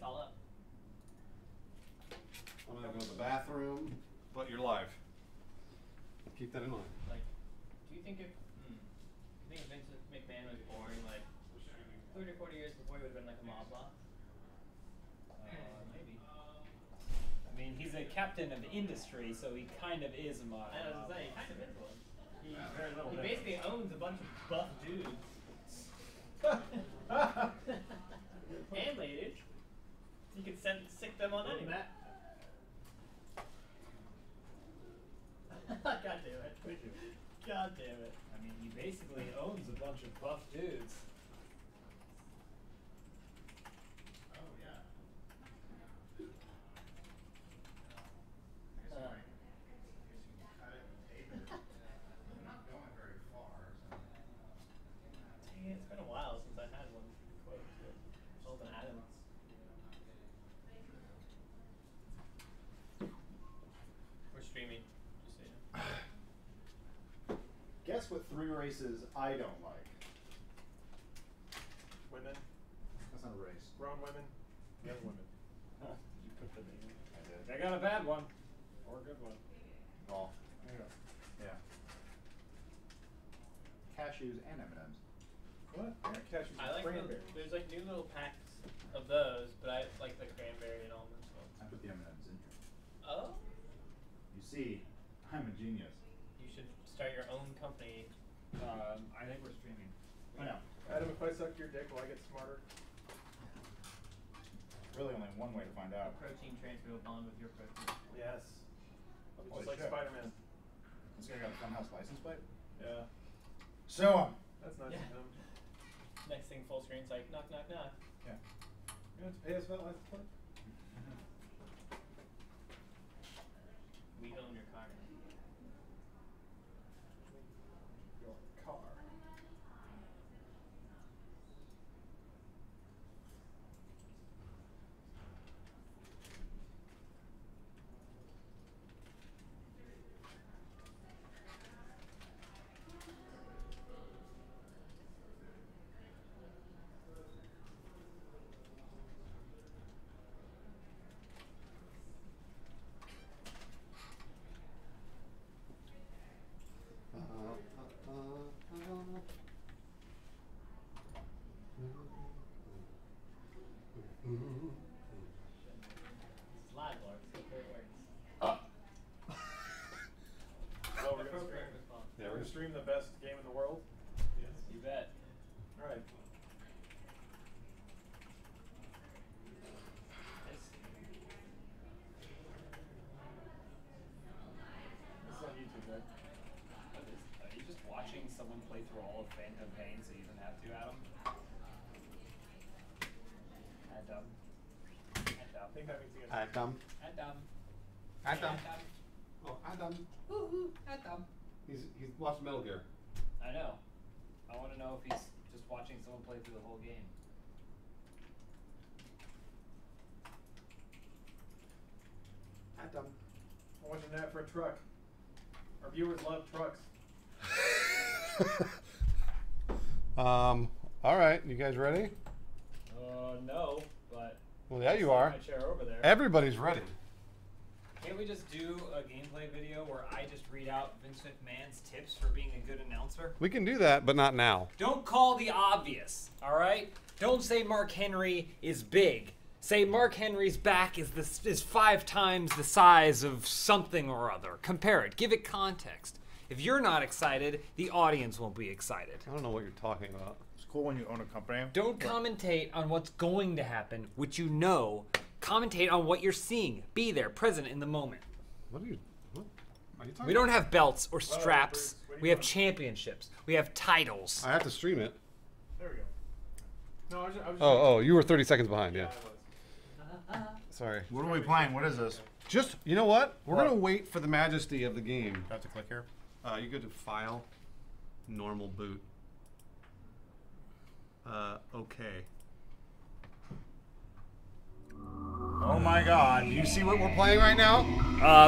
it's all up. I'm going to go to the bathroom. But you're live. Keep that in mind. Like, do you think if Vincent McMahon was born like 30 or 40 years before, he would have been like a mob boss? Maybe. I mean, he's a captain of industry, so he kind of is a mob. I was saying, he kind of is one. He basically owns a bunch of buff dudes. And ladies. You can sick them on anyone. God damn it. God damn it. I mean, he basically owns a bunch of buff dudes. Oh, yeah. I'm not going very far. Dang, it's been a while since I had one. Quote. Sheldon Adams. We're streaming. Guess what three races I don't like? Women. That's not a race. Grown women. Young women. You put the name. I did. I got a bad one. Or a good one. Golf. There you go. Yeah. Cashews and M&Ms. What? Yeah, cashews and like cranberries. There's like new little packs of those, but I like the cranberry and almonds ones. I put the M&Ms in here. Oh. You see, I'm a genius. You should start your own company. I think we're streaming. I know. Adam, if I suck your dick, will I get smarter? Really only one way to find out. The protein transfer will bond with your protein. Yes. Just like Spider-Man. This guy got a Funhouse license plate? Yeah. So that's nice of him. Next thing full screen's like, knock, knock, knock. Yeah. You have to pay us for that license plate? We own your car. Stream the best game in the world? Yes. You bet. All right. This is on YouTube, right? Are you just watching someone play through all of Phantom Pain so you don't have to, Adam? Adam. Adam. I think that means you get Adam. Adam. Adam. Oh, Adam. Woo-hoo, Adam. He's watched Metal Gear. I know. I want to know if he's just watching someone play through the whole game. Adam. I'm watching that for a truck. Our viewers love trucks. All right. You guys ready? No, but. Well, yeah, you are. My chair over there. Everybody's ready. Can't we just do a gameplay video where I just read out Vince McMahon's tips for being a good announcer? We can do that, but not now. Don't call the obvious, all right? Don't say Mark Henry is big. Say Mark Henry's back is 5 times the size of something or other. Compare it. Give it context. If you're not excited, the audience won't be excited. I don't know what you're talking about. It's cool when you own a company. Don't commentate on what's going to happen, which you know. Commentate on what you're seeing. Be there, present in the moment. What are you? What are you talking? We don't about? Have belts or straps. Well, we have championships. We have titles. I have to stream it. There we go. No, I was just you were 30 seconds behind. Yeah. Sorry. What are we playing? What is this? Just you know what? We're gonna wait for the majesty of the game. Do I have to click here? You go to File, Normal Boot. Okay. Oh my God! You see what we're playing right now?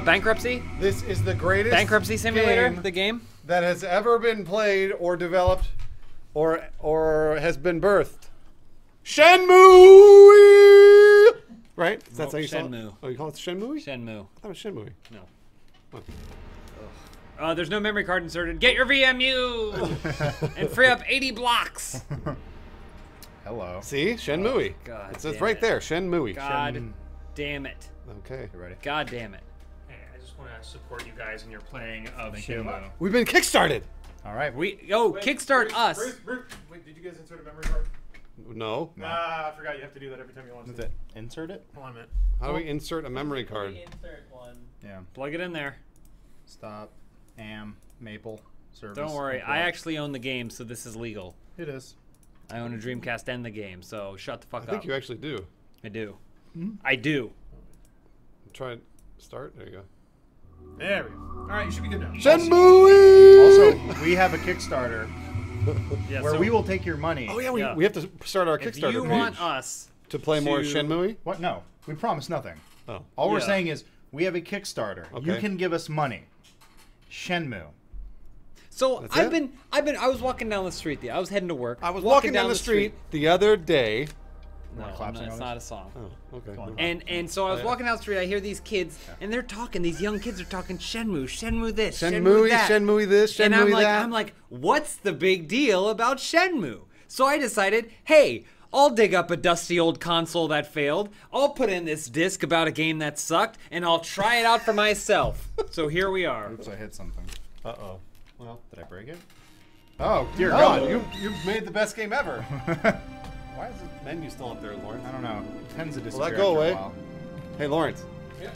Bankruptcy. This is the greatest Bankruptcy Simulator, the game that has ever been played or developed, or has been birthed. Shenmue. right? That's how you call it? Oh, you call it Shenmue? Shenmue. I thought it was Shenmue. No. What? There's no memory card inserted. Get your VMU and free up 80 blocks. Hello. See? Shenmue. Oh, God. It says right there, Shenmue. God damn it. Okay. You ready? God damn it. Hey, I just want to support you guys in your playing of Shenmue. We've been kickstarted. All right. Kickstart us. Wait, did you guys insert a memory card? No. Nah, I forgot you have to do that every time you launch it. Insert it? Hold on a minute. How do we insert a memory card? Insert one. Yeah. Plug it in there. Stop. Am. Maple. Service. Don't worry. I actually own the game, so this is legal. It is. I own a Dreamcast and the game, so shut the fuck up. I think you actually do. I do. Mm-hmm. I do. Try and start. There you go. There we go. All right, you should be good now. Shenmue! Also, we have a Kickstarter. Yeah, where we will take your money. Oh, yeah, we have to start our Kickstarter page. If you want us to play more Shenmue? What? No. We promise nothing. Oh. All we're saying is we have a Kickstarter. Okay. You can give us money. Shenmue. So that's I was walking down the street. I was heading to work. I was walking down the street the other day. No, it's not a song. Oh, okay. And so I was walking down the street. I hear these kids, and they're talking. These young kids are talking Shenmue, Shenmue this, Shenmue that, Shenmue this, Shenmue that. And I'm like, what's the big deal about Shenmue? So I decided, hey, I'll dig up a dusty old console that failed. I'll put in this disc about a game that sucked, and I'll try it out for myself. So here we are. Oops, I hit something. Uh oh. Well, did I break it? Oh dear God! You've made the best game ever. Why is the menu still up there, Lawrence? I don't know. It tends to disappear. Will that go away? Hey, Lawrence. Yeah.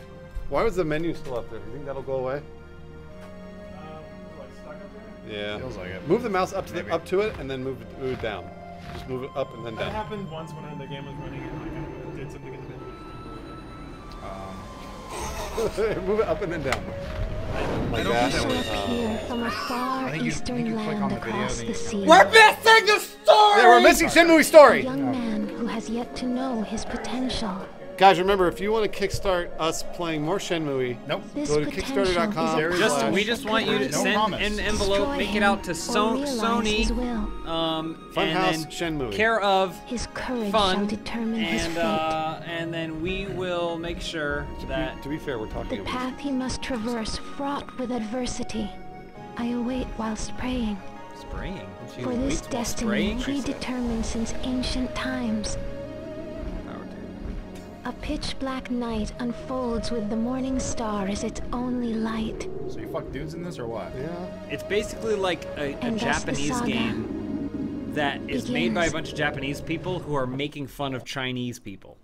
Why was the menu still up there? Do you think that'll go away? Like stuck up there? Yeah. Feels like it. Move the mouse up to it, and then move it down. Just move it up and then down. That happened once when the game was running, and like I did something in the menu. Move it up and then down. We're missing the story! Yeah, we're missing Shenmue's story! A young man who has yet to know his potential. Guys, remember, if you want to kickstart us playing more Shenmue, go to kickstarter.com. We just want you to send an envelope, make it out to Sony, Funhouse Shenmue. Care of his courage shall determine his fate. And then we will make sure that to be fair, we're talking about the path he must traverse, fraught with adversity. I await whilst praying. Spraying. For this destiny predetermined since ancient times. A pitch-black night unfolds with the morning star as its only light. So you fuck dudes in this or what? Yeah. It's basically like a Japanese game that is made by a bunch of Japanese people who are making fun of Chinese people.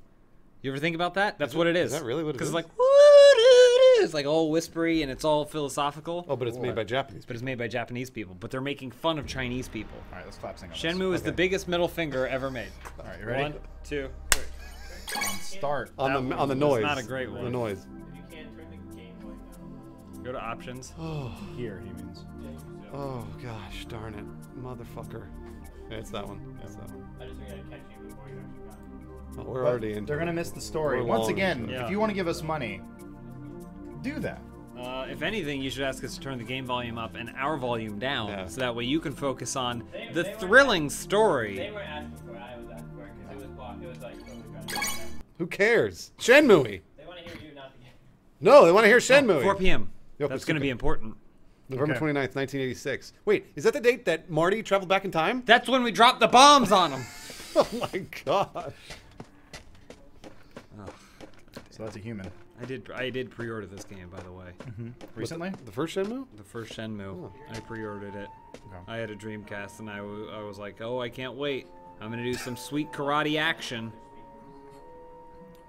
You ever think about that? That's what it is. Is that really what it is? Because it's like, woo-doo-doo. It's like all whispery and it's all philosophical. Oh, but it's made by Japanese people. But it's made by Japanese people. But they're making fun of Chinese people. All right, let's clap sing on this. Shenmue is the biggest middle finger ever made. All right, you ready? 1, 2, 3. Start on the noise. That's not a great one. The noise. If you can't turn the game right now. Go to options. Oh. Here, he means. Oh gosh, darn it, motherfucker. Yeah, it's that one. It's that one. I just think I catch you before you actually got it. Oh, we're already in. They're gonna miss the story. Once again, if you want to give us money, do that. If anything, you should ask us to turn the game volume up and our volume down, so that way you can focus on the thrilling story. They were asking for it. I was asking for it because it was blocked. It was like. Who cares? Shenmue. They want to hear you, not the game. No, they want to hear Shenmue. 4 p.m. Yep, that's going to be important. November 29th, 1986. Wait, is that the date that Marty traveled back in time? That's when we dropped the bombs on him. Oh my gosh. Oh. So that's a human. I did pre-order this game, by the way. Mm-hmm. Recently? The first Shenmue? The first Shenmue. Oh. I pre-ordered it. Okay. I had a Dreamcast, and I was like, oh, I can't wait. I'm going to do some sweet karate action.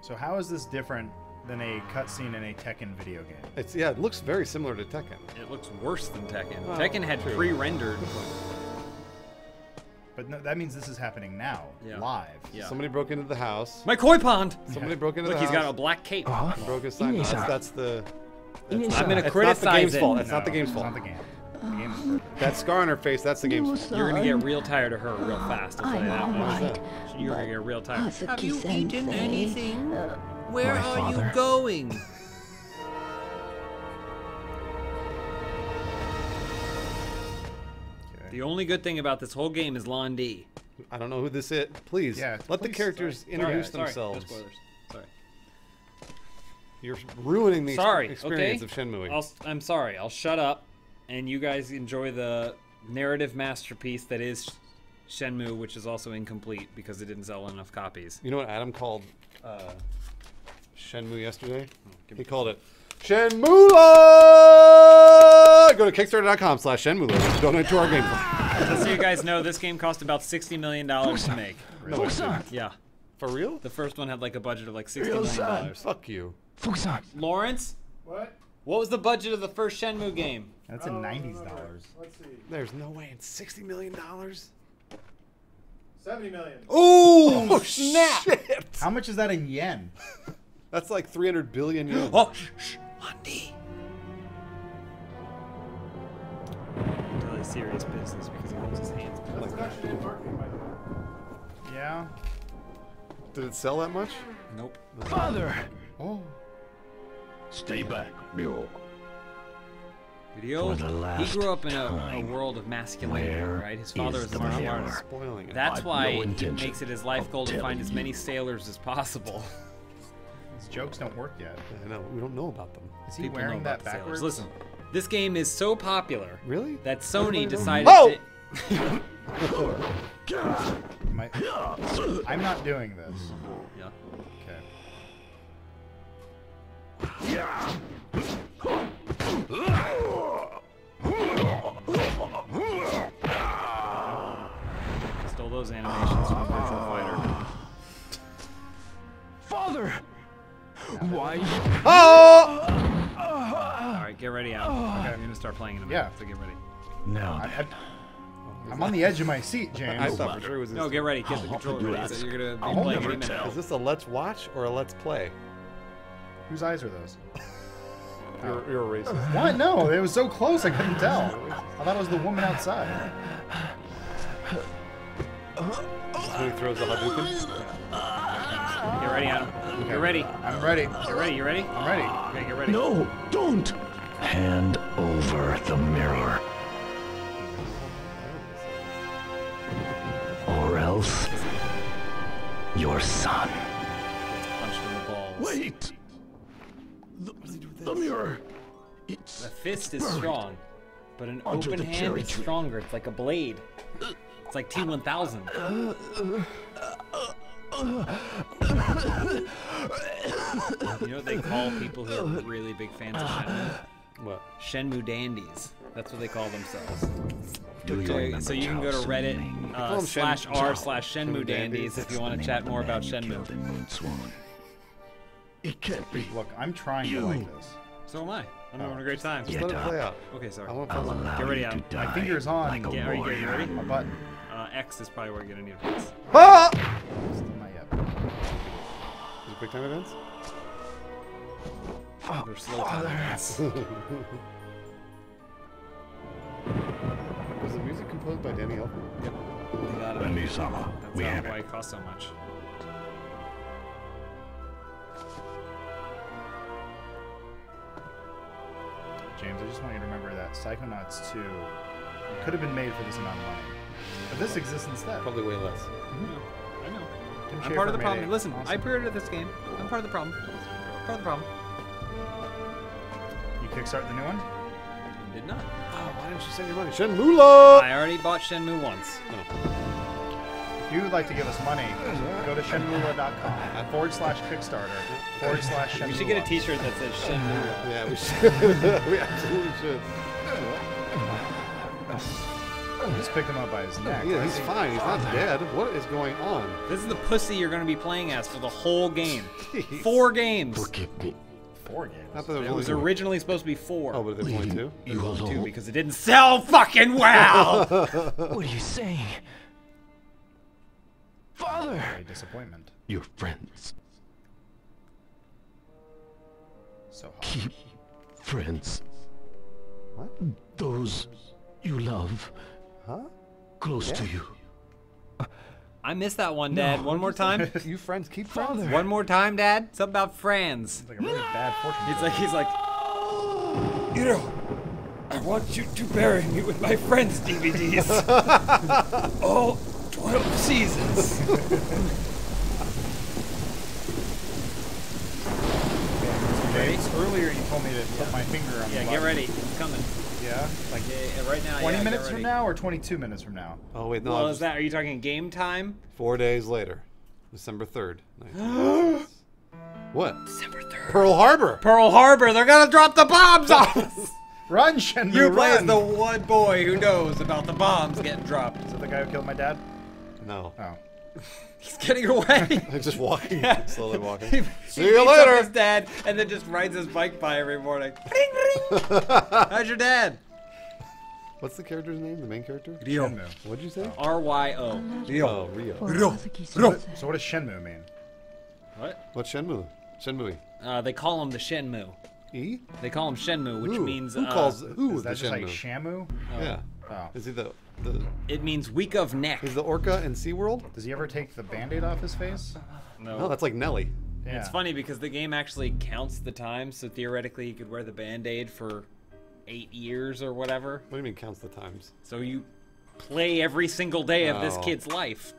So how is this different than a cutscene in a Tekken video game? It's, yeah, it looks very similar to Tekken. It looks worse than Tekken. Well, Tekken had pre-rendered. But no, that means this is happening now, live. Yeah. Somebody broke into the house. My koi pond! Somebody broke into the house. Look, he's got a black cape. And broke his sign. That's the... I'm going to criticize it. It's not the game's fault. It's not the game. The game is that scar on her face, that's the game's fault. You're going to get real tired of her real fast. I'll tell you that much. You're gonna get real tired. Have you eaten anything? Where are you going? The only good thing about this whole game is Lon D. I don't know who this is. Please, let the characters introduce themselves. Sorry. You're ruining the experience of Shenmue. I'm sorry. I'll shut up, and you guys enjoy the narrative masterpiece that is Shenmue, which is also incomplete because it didn't sell enough copies. You know what Adam called Shenmue yesterday? Oh, he called it Shenmula! Go to Kickstarter.com/Shenmula. Donate to our game. Just so you guys know, this game cost about $60 million to make. Really? Yeah. For real? The first one had like a budget of like $60 million. Fuck you. Lawrence? What? What was the budget of the first Shenmue game? That's in 90s dollars. Let's see. There's no way it's $60 million? $70 million. Ooh, oh, snap! Shit. How much is that in yen? That's like 300 billion yen. Oh, shh, Andy. Really serious business because he holds his hands. That's actually good marketing, by the way. Yeah. Did it sell that much? Nope. Father! Oh. Stay back, mule. Video. He grew up in a world of masculinity, right? His father is a martial artist. That's why he makes it his life goal to find as many sailors as possible. His jokes don't work yet. I know. We don't know about them. Is he wearing that backwards? Listen, this game is so popular that Sony decided to... I'm not doing this. Yeah. Yeah. Stole those animations from Virtual Fighter. Father, why? Oh! All right, get ready, Adam. Okay, I'm gonna start playing in a minute. Yeah, so get ready. No, I'm on the edge of my seat, James. I thought for sure it was. No, get ready. Get the controller ready. So you're gonna be playing in a minute. Is this a let's watch or a let's play? Whose eyes are those? You're a racist. What? No, it was so close I couldn't tell. I thought it was the woman outside. Who throws the Hadouken? Get ready, Adam. Okay. You're ready. I'm ready. You're ready. You ready? I'm ready. Okay, get ready. No, don't. Hand over the mirror. Or else, your son. Wait! The mirror! It's the fist is strong, but an open hand is stronger. It's like a blade. It's like T-1000. You know what they call people who are really big fans of Shenmue? What? Shenmue dandies. That's what they call themselves. So you can go to Reddit /r/Shenmue dandies if you want to chat more about Shenmue. It can't be. Look, I'm trying to like this. So am I. I'm having a great time. Just let it play out. Okay, sorry. Get ready, Adam. My finger's on. Like you ready? My button. X is probably where you're going to need a piece. Ah! Still not yet. Is it quick time events? They're slow time events. Was the music composed by Danny Elfman? Yep. They got it. Benny-sama. That's why it cost so much. James, I just want you to remember that Psychonauts 2 could have been made for this amount of money, but this exists instead. Probably way less. Mm-hmm. I know. I'm part of the problem. Listen, I pre-ordered this game. I'm part of the problem. You kickstart the new one? I did not. Oh, why didn't you send your money? Shenmue! I already bought Shenmue once. If you would like to give us money, go to shenmue.com/Kickstarter/Shenmue. We should get a t-shirt that says Shenmue. Yeah, we should. We absolutely should. Just pick him up by his neck. Yeah, he's fine. He's not dead. What is going on? This is the pussy you're going to be playing as for the whole game. Jeez. 4 games. Forgive me. 4 games? It was originally supposed to be 4. Oh, but it's only 2? It was only 2 because it didn't sell fucking well! What are you saying? Father! Very disappointment. Your friends. So hot. Keep friends. What? Those you love. Huh? Close to you. I missed that one, Dad. One more time. You friends keep friends. Father. One more time, Dad. Something about friends. It's like a really bad fortune. He's like. You know, I want you to bury me with my friends' DVDs. Oh. 12 seasons. ready? Earlier you told me to put my finger on the button. Get ready. It's coming. Yeah? Like right now, 20 minutes from now or 22 minutes from now? Oh, wait, no. Well, is that, are you talking game time? 4 days later. December 3rd. What? December 3rd. Pearl Harbor. Pearl Harbor. They're going to drop the bombs on us. Run, Shenmue, you play as the one boy who knows about the bombs getting dropped. Is that the guy who killed my dad? No. Oh. He's getting away. He's just walking. Yeah. Slowly walking. See you later. His dad, and then just rides his bike by every morning. Ring, ring. How's your dad? What's the character's name? The main character? Ryo. Shenmue. What'd you say? R-Y-O. Ryo. Oh, Ryo. Ryo. Ryo. So what does Shenmue mean? What? What's Shenmue? Shenmue. They call him the Shenmue. E? They call him Shenmue, which means... Who calls... Who is that just Shenmue? Like Shamu? Oh. Yeah. Oh. Is he the... It means weak of neck. Is the orca in SeaWorld? Does he ever take the Band-Aid off his face? No. No, that's like Nelly. Yeah. It's funny because the game actually counts the time, so theoretically you could wear the Band-Aid for 8 years or whatever. What do you mean counts the times? So you play every single day of this kid's life.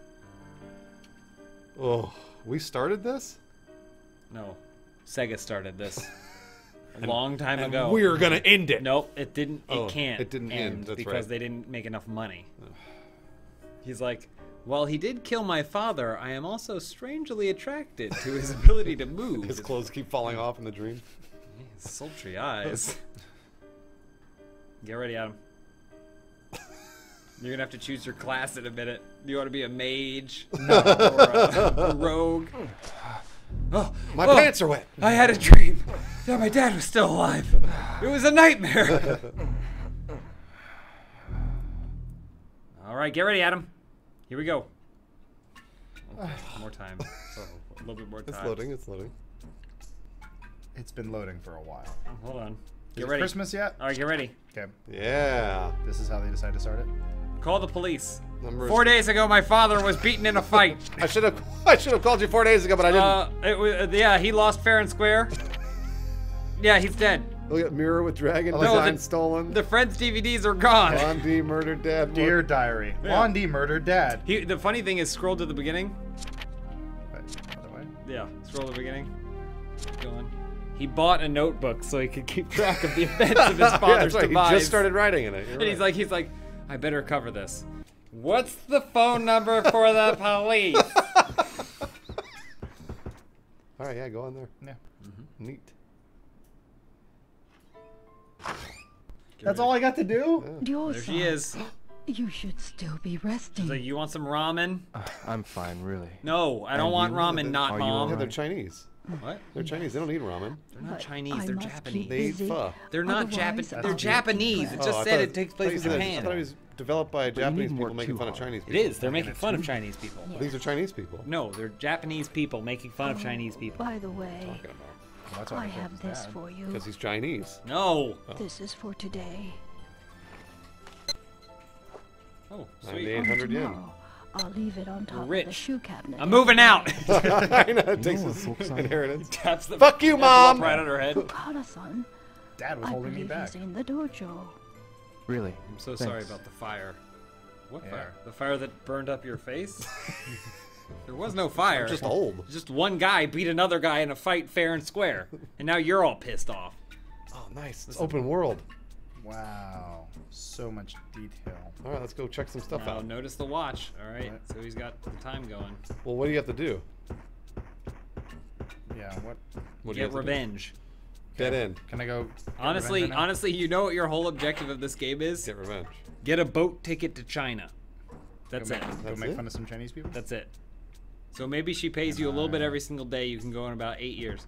Oh, we started this? No. Sega started this. A long time ago. We were gonna end it. Nope, it didn't. It can't. It didn't end. That's because they didn't make enough money. He's like, while he did kill my father, I am also strangely attracted to his ability to move. His clothes keep falling off in the dream. His sultry eyes. Get ready, Adam. You're gonna have to choose your class in a minute. Do you want to be a mage? No. Or a rogue? Oh, my pants are wet. I had a dream that my dad was still alive. It was a nightmare. All right, get ready, Adam. Here we go. Okay, more time. So, a little bit more time. It's loading. It's loading. It's been loading for a while. Hold on. Get ready. Is it Christmas yet? All right, get ready. Okay. Yeah. This is how they decide to start it. Call the police. Numbers. 4 days ago, my father was beaten in a fight. I should have called you 4 days ago, but I didn't. It was, yeah, he lost fair and square. Yeah, he's dead. Look at Mirror with Dragon Design stolen. The Friends DVDs are gone. Lon D murdered dad. Dear Diary. Yeah. Lon D murdered dad. The funny thing is, scroll to the beginning. Yeah, scroll to the beginning. Keep going. He bought a notebook so he could keep track of the events of his father's demise. He just started writing in it. You're right. He's like. I better cover this. What's the phone number for the police? All right, yeah, go on there. Yeah. Mm-hmm. Neat. That's all I got to do? Yeah. There she is. You should still be resting. So you want some ramen? I'm fine, really. No, I don't want ramen, not mom. Yeah, they're Chinese. What? They're Chinese. They don't eat ramen. They're not Chinese. They're Japanese. They eat pho. They're not Japanese. They're Japanese. It just said it takes place in Japan. I thought it was developed by Japanese people making fun of Chinese people. It is. They're making fun of Chinese people. These are Chinese people. No, they're Japanese people making fun of Chinese people. By the way, I have this for you. Because he's Chinese. No. This is for today. Oh, sweet. 800 yen. I'll leave it on top of the shoe cabinet. I'm moving out. I know, it takes his inheritance. Taps the fuck you, mom! Right on her head. Okada-san, Dad was holding me back. He's in the dojo. Really? I'm so sorry about the fire. What fire? The fire that burned up your face? There was no fire. I'm just old. Just one guy beat another guy in a fight, fair and square, and now you're all pissed off. Oh, nice. It's open world. Wow, so much detail. All right, let's go check some stuff out. Notice the watch. All right, so he's got the time going. Well, what do you have to do? Yeah, what get revenge. Get in. Can I go? Honestly, you know what your whole objective of this game is? Get revenge. Get a boat ticket to China. That's it. Go make fun of some Chinese people? That's it. So maybe she pays you a little bit every single day. You can go in about 8 years.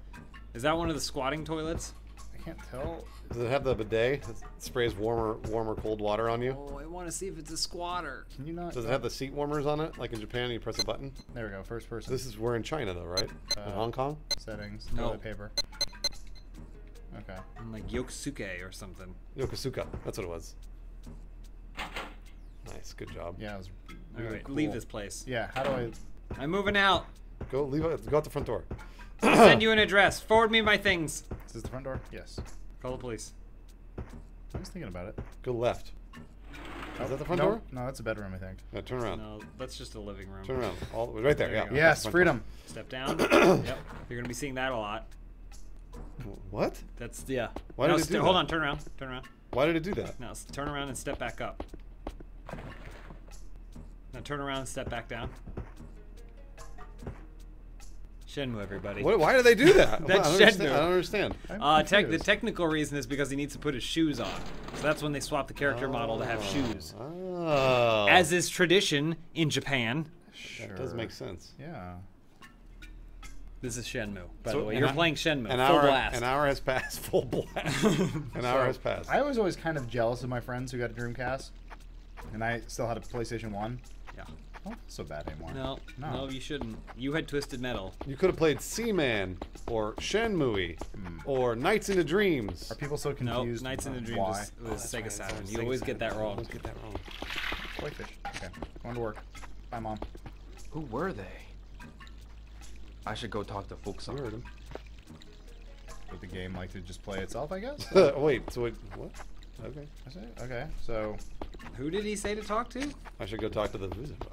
Is that one of the squatting toilets? I can't tell. Does it have the bidet that sprays warmer cold water on you? Oh, I want to see if it's a squatter. Can you not? Does it have the seat warmers on it? Like in Japan, you press a button. There we go. First person. This is we're in China though, right? In Hong Kong. Settings. No paper. Okay. I'm like Yokosuka or something. Yokosuka. That's what it was. Nice. Good job. Yeah. It was really cool. Leave this place. Yeah. How do I? I'm moving out. Go. Leave. Go out the front door. I'll send you an address. Forward me my things. Is this the front door? Yes. Call the police. I was thinking about it. Go left. Oh, is that the front door? No, that's a bedroom, I think. No, turn around. No, that's just a living room. Turn around. All right there. Yeah. Yes, freedom. Door. Step down. Yep. You're going to be seeing that a lot. What? That's, yeah. Why did it do that? Hold on, turn around, turn around. Why did it do that? Now turn around and step back up. Now turn around and step back down. Shenmue, everybody. What, why do they do that? That's Shenmue. I don't understand. The technical reason is because he needs to put his shoes on. So that's when they swap the character model to have shoes. Oh. As is tradition in Japan. Sure. That does make sense. Yeah. This is Shenmue, by the way. You're playing Shenmue. An hour has passed. Full blast. An hour has passed. I was always kind of jealous of my friends who got a Dreamcast, and I still had a PlayStation 1. Yeah. Oh, not so bad anymore. No, no, no, you shouldn't. You had Twisted Metal. You could have played Seaman, or Shenmue, or Nights into Dreams. Are people so confused? No, Nights into Dreams was Sega Saturn. You always get that wrong. Always get that wrong. Whitefish. Okay, going to work. Bye, Mom. Who were they? I should go talk to folks. I heard them. Would the game like to just play itself, I guess? Wait, so what? Okay. Okay, so... Who did he say to talk to? I should go talk to the visitor.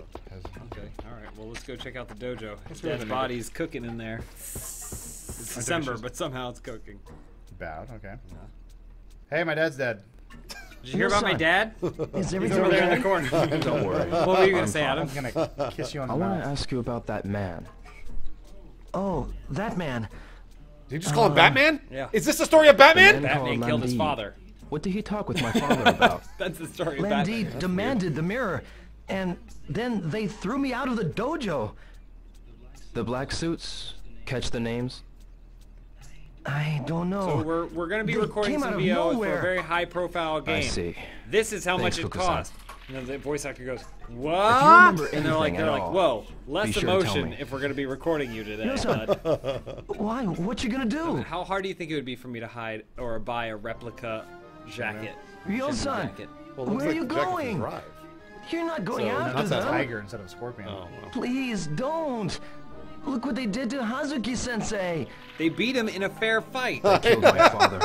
Okay, alright, well let's go check out the dojo. His dead body's cooking in there. It's December, but somehow it's cooking. Bad, okay. Yeah. Hey, my dad's dead. Did you hear about my dad? Is everything over there in the corner? Don't worry. What were you going to say, Adam? I'm going to kiss you on the mouth. I want to ask you about that man. Oh, that man. Did you just call him Batman? Yeah. Is this the story of Batman? Batman killed his father. What did he talk with my father about? That's the story of Batman. Landy demanded the mirror, and then they threw me out of the dojo. The black suits, catch the names? I don't know. So we're going to be recording some video for a very high-profile game. I see. This is how much it cost. And then the voice actor goes, "What?" And they're like, "Whoa, less emotion if we're going to be recording you today." Why? What you gonna do? How hard do you think it would be for me to hide or buy a replica jacket? Ryo-san, where are you going? You're not going after them. That's a tiger instead of a scorpion. Oh, well. Please don't. Look what they did to Hazuki-sensei. They beat him in a fair fight. They killed my father.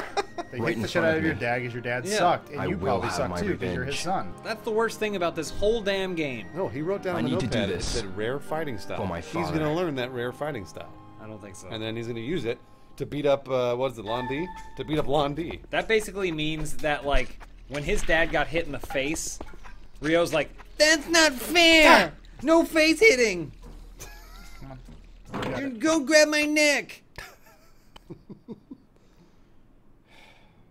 They kicked the shit out of your dad because your dad sucked, and you probably sucked too because you're his son. That's the worst thing about this whole damn game. No, he wrote down on the notepad that said rare fighting style. He's going to learn that rare fighting style. I don't think so. And then he's going to use it to beat up, what is it, Landy? To beat up Landy. That basically means that, like, when his dad got hit in the face, Ryo's like, "That's not fair! No face hitting! Go grab my neck!"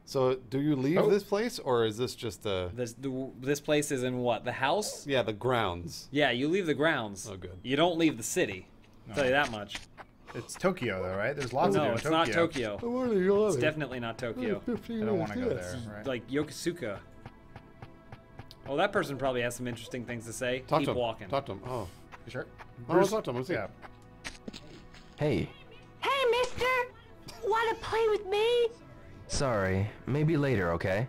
So, do you leave this place, or is this just a... This place is in what? The house? Yeah, the grounds. Yeah, you leave the grounds. Oh, good. You don't leave the city. No. I'll tell you that much. It's Tokyo, though, right? There's lots of Tokyo. No, it's not Tokyo. It's definitely not Tokyo. I don't want to go there, right? Like, Yokosuka. Well, that person probably has some interesting things to say. Keep walking. Talk to him. Oh. You sure? Bruce, I'll talk to him. Let's see. Yeah. Hey. Hey, mister! Wanna play with me? Sorry, maybe later, okay?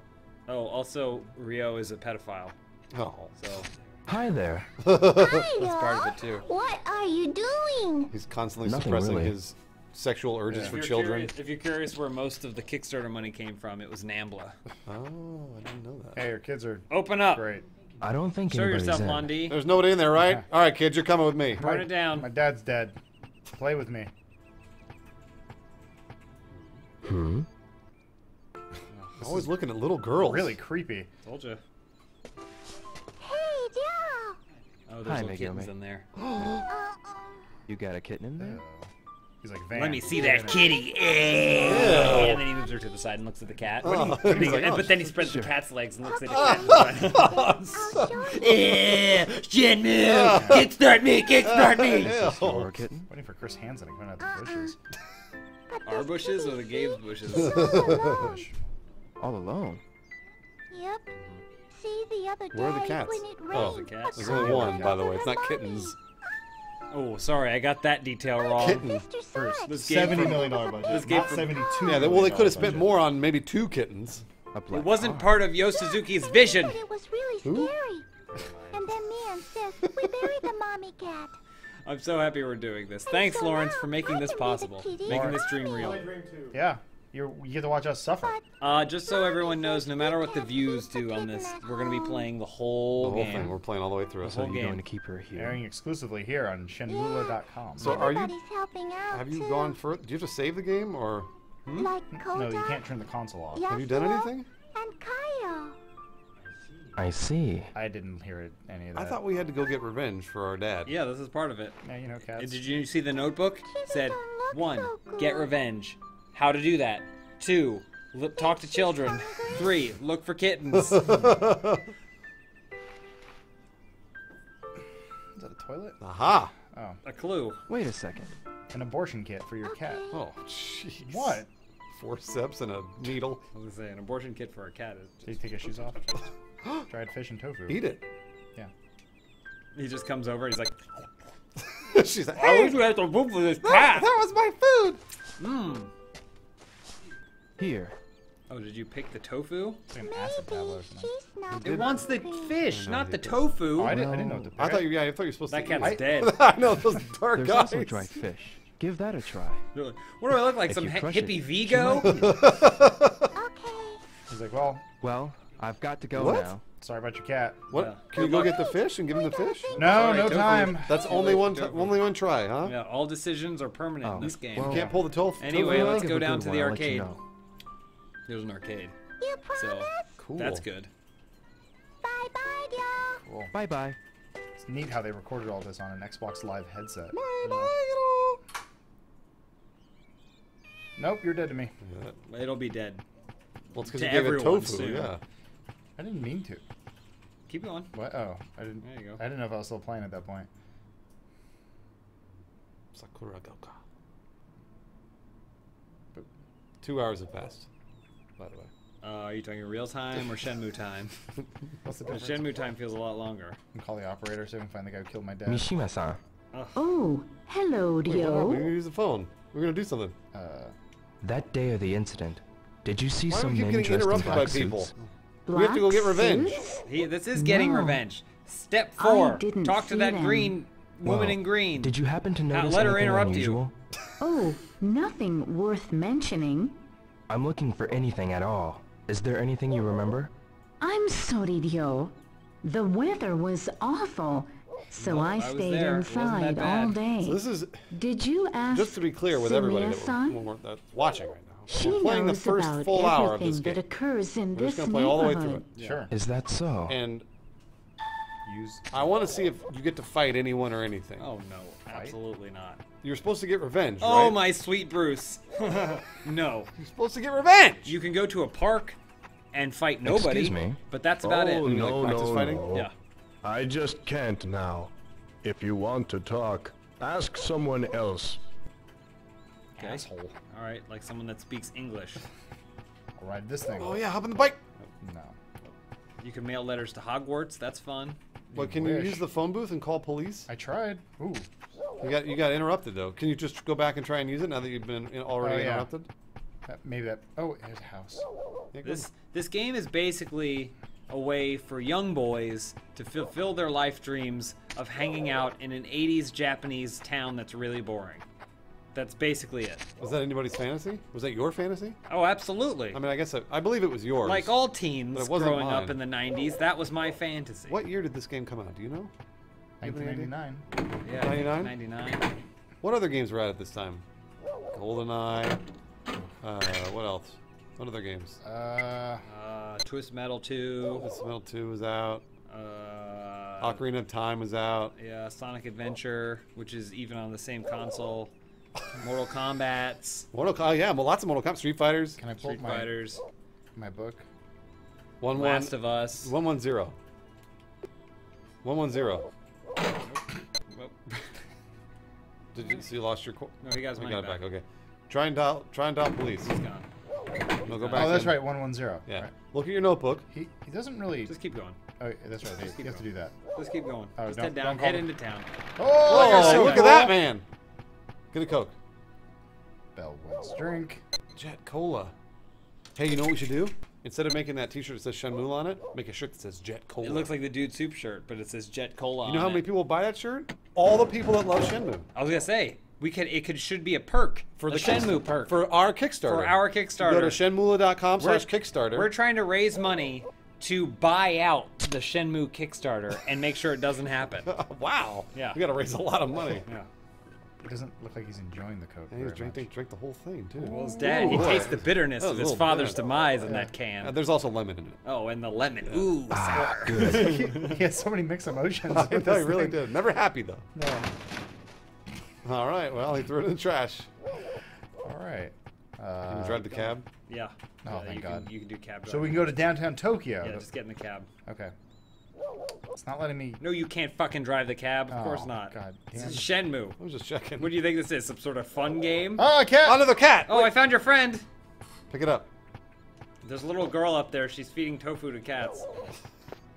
Oh, also, Ryo is a pedophile. Oh. So. Hi there. Hi, that's part of it, too. What are you doing? He's constantly suppressing his sexual urges for children. Curious, if you're curious where most of the Kickstarter money came from, it was Nambla. Oh, I didn't know that. Hey, your kids are Open up. Great. I don't think anybody's in. Show yourself, Lundy. There's nobody in there, right? Yeah. All right, kids, you're coming with me. Burn it down. My dad's dead. Play with me. Hmm? Always looking at little girls. Really creepy. Told you. Hey, yeah. Oh, there's little kittens in there. You got a kitten in there? He's like, "Let me see that kitty." And then he moves her to the side and looks at the cat. But then he spreads the cat's legs and looks at the cat. Shenmue! Kickstart me! Kickstart me! Kitten. Waiting for Chris Hansen to come out the bushes. Our bushes or the Gabe's bushes? All alone. Yep. See the other day. Where are the cats? Oh, the cats. There's only one, by the way. It's not kittens. Oh, sorry, I got that detail wrong. Kitten first. This $70 million budget. This game $72. Yeah, well, they could have spent more on maybe two kittens. It wasn't part of Yo Suzuki's vision. It was really scary. And then me and Sis, we buried the mommy cat. I'm so happy we're doing this. Thanks, Lawrence, for making this possible, making this dream real. Yeah. You get to watch us suffer. Just so everyone knows, no matter what the views do on this, we're going to be playing the whole game. Thing. We're playing all the way through. The whole game. You're going to keep her here. Airing exclusively here on Shenmue.com. So are you? Have you gone further? Do you have to save the game or? Hmm? Like Koda, no, you can't turn the console off. Yasuo, have you done anything? And Kaio. I see. I didn't hear any of that. I thought we had to go get revenge for our dad. Yeah, this is part of it. Now you know, cats. Did you see the notebook? It said, 1, get revenge. How to do that. 2, talk to children. 3, look for kittens. Is that a toilet? Aha! Oh. A clue. Wait a second. An abortion kit for your cat. Oh, jeez. What? 4 steps and a needle. I was going to say, an abortion kit for a cat is... Did he take his shoes off? Dried fish and tofu. Eat it. Yeah. He just comes over, he's like... She's like, hey, I wish we had to poop for this cat! That was my food! Mmm. Here. Oh, did you pick the tofu? It's like an acid tablet or something. It wants the fish, not the tofu. Oh, I didn't know what to pick. I thought you were supposed to eat it. That cat's dead. I know, those dark There's eyes. Also dry fish. Give that a try. Like, what do I look like, some hippie Vigo? Okay. He's like, well, I've got to go now. Sorry about your cat. What? Yeah. Can you go get the fish and give him the fish? No, no time. That's only one try, huh? Yeah, all decisions are permanent in this game. Well, you can't pull the tofu. Anyway, let's go down to the arcade. There's an arcade. You promise? So, cool. That's good. Bye-bye, y'all. Cool. Bye-bye. It's neat how they recorded all this on an Xbox Live headset. Bye-bye, y'all. Nope, you're dead to me. Yeah. It'll be dead. Well, it's because you gave it tofu, soon. Yeah. I didn't mean to. Keep going. What? Oh, I didn't. There you go. I didn't know if I was still playing at that point. Sakura Goka. But 2 hours have passed. By the way. Are you talking real time or Shenmue time? What's the difference? Shenmue time feels a lot longer. I'm calling the operator so we can find the guy who killed my dad. Mishima-san. Oh, hello, Dio. We're gonna use the phone. We're gonna do something. That day of the incident, did you see some men dressed in black suits? We have to go get revenge. This is getting revenge. Step 4. Talk to that green woman in green. Did you happen to notice anything unusual? Oh, nothing worth mentioning. I'm looking for anything at all. Is there anything you remember? I'm sorry, Dio. The weather was awful, so I stayed inside all day. So this is. Did you ask? Just to be clear with everybody that's watching right now, we're playing the first full hour of this game. We're just gonna play all the way through it. Yeah. Sure. Is that so? And I want to see if you get to fight anyone or anything. Oh no, absolutely not. You're supposed to get revenge, right? Oh, my sweet Bruce. No. You're supposed to get revenge. You can go to a park and fight nobody. Excuse me? But that's about it. No, no, no. Yeah. I just can't now. If you want to talk, ask someone else. Okay. Asshole. All right, like someone that speaks English. I'll ride this thing. Oh, yeah, hop on the bike. No. You can mail letters to Hogwarts. That's fun. But can you use the phone booth and call police? I tried. Ooh. You got interrupted though. Can you just go back and try and use it now that you've been already interrupted? Maybe that. Oh, there's a house. This game is basically a way for young boys to fulfill their life dreams of hanging out in an 80s Japanese town that's really boring. That's basically it. Was that anybody's fantasy? Was that your fantasy? Oh, absolutely. I mean, I guess I believe it was yours. Like all teens growing up in the 90s, that was my fantasy. What year did this game come out? Do you know? 1999. Yeah, 99? 99. What other games were out at this time? GoldenEye. What else? What other games? Twist Metal 2. Twist Metal 2 was out. Ocarina of Time was out. Yeah, Sonic Adventure, which is even on the same console. Mortal Kombat. Yeah, well, lots of Mortal Kombat. Street Fighters. Can I pull Street Fighters? My book. Last of Us. 110. 110. Did you see? You lost your. No, he got his money back. Okay. Try and dial police. He's gone. No, go back. Oh, that's right. 110. Yeah. Right. Look at your notebook. He doesn't really. Just keep going. Oh, that's right. You have to do that. Just keep going. Oh, just head down. Head into town. Oh, look at that man. Get a Coke. Bell wants drink. Jet Cola. Hey, you know what we should do? Instead of making that t-shirt that says Shenmue on it, make a shirt that says Jet Cola. It looks like the Dude Soup shirt, but it says Jet Cola on it. You know how many people buy that shirt? All the people that love Shenmue. I was going to say, it should be a perk. For the Shenmue perk. For our Kickstarter. For our Kickstarter. Go to shenmula.com/Kickstarter. We're trying to raise money to buy out the Shenmue Kickstarter and make sure it doesn't happen. Wow. Yeah. We got to raise a lot of money. Yeah. It doesn't look like he's enjoying the Coke. Yeah, he drank the whole thing, too. Well, his dad, he tastes the bitterness of his father's demise in that can. There's also lemon in it. Oh, and the lemon. Yeah. Ooh, sour. He has so many mixed emotions. I know, he really did. Never happy, though. No. All right, well, he threw it in the trash. All right. Can you drive the cab? Yeah. Oh, thank God. You can do cab driving. So we can go to downtown Tokyo. Yeah, just get in the cab. Okay. It's not letting me... No, you can't fucking drive the cab. Of course not. God damn. This is Shenmue. I was just checking. What do you think this is? Some sort of fun game? Oh, a cat! Another cat! Oh, wait. I found your friend! Pick it up. There's a little girl up there. She's feeding tofu to cats.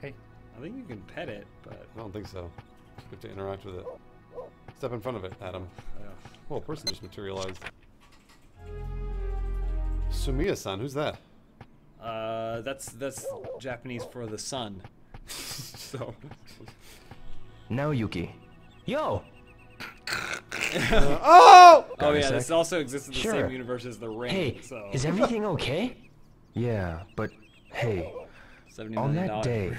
Hey. I think you can pet it, but... I don't think so. It's good to interact with it. Step in front of it, Adam. Oh, a person just materialized. Sumiya-san, who's that? That's Japanese for the sun. So Naoyuki. Yo! Oh! Oh yeah, this also exists in the same universe as The Ring. Hey, so. Is everything okay? Yeah, but hey, on that day,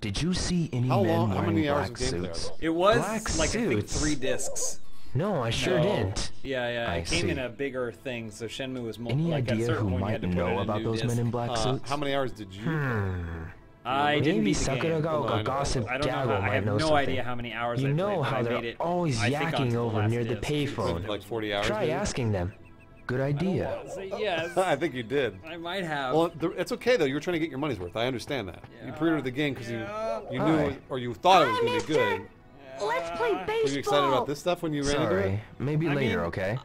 did you see any men wearing black suits? It was like I think 3 discs. No, I sure didn't. Yeah, yeah, it came in a bigger thing, so Shenmue was multiple. Any idea who might know about those men in black suits? How many hours did you? I didn't beat the game. I have no idea how many hours I played. You know how they're always yakking over near the payphone. Like 40 hours. Try asking them. Good idea. Yes. I think you did. I might have. Well, it's okay though. You were trying to get your money's worth. I understand that. Yeah. You pre-ordered the game because you knew or you thought it was going to be good. Let's play baseball. Were you excited about this stuff when you ran into it? Maybe later, okay?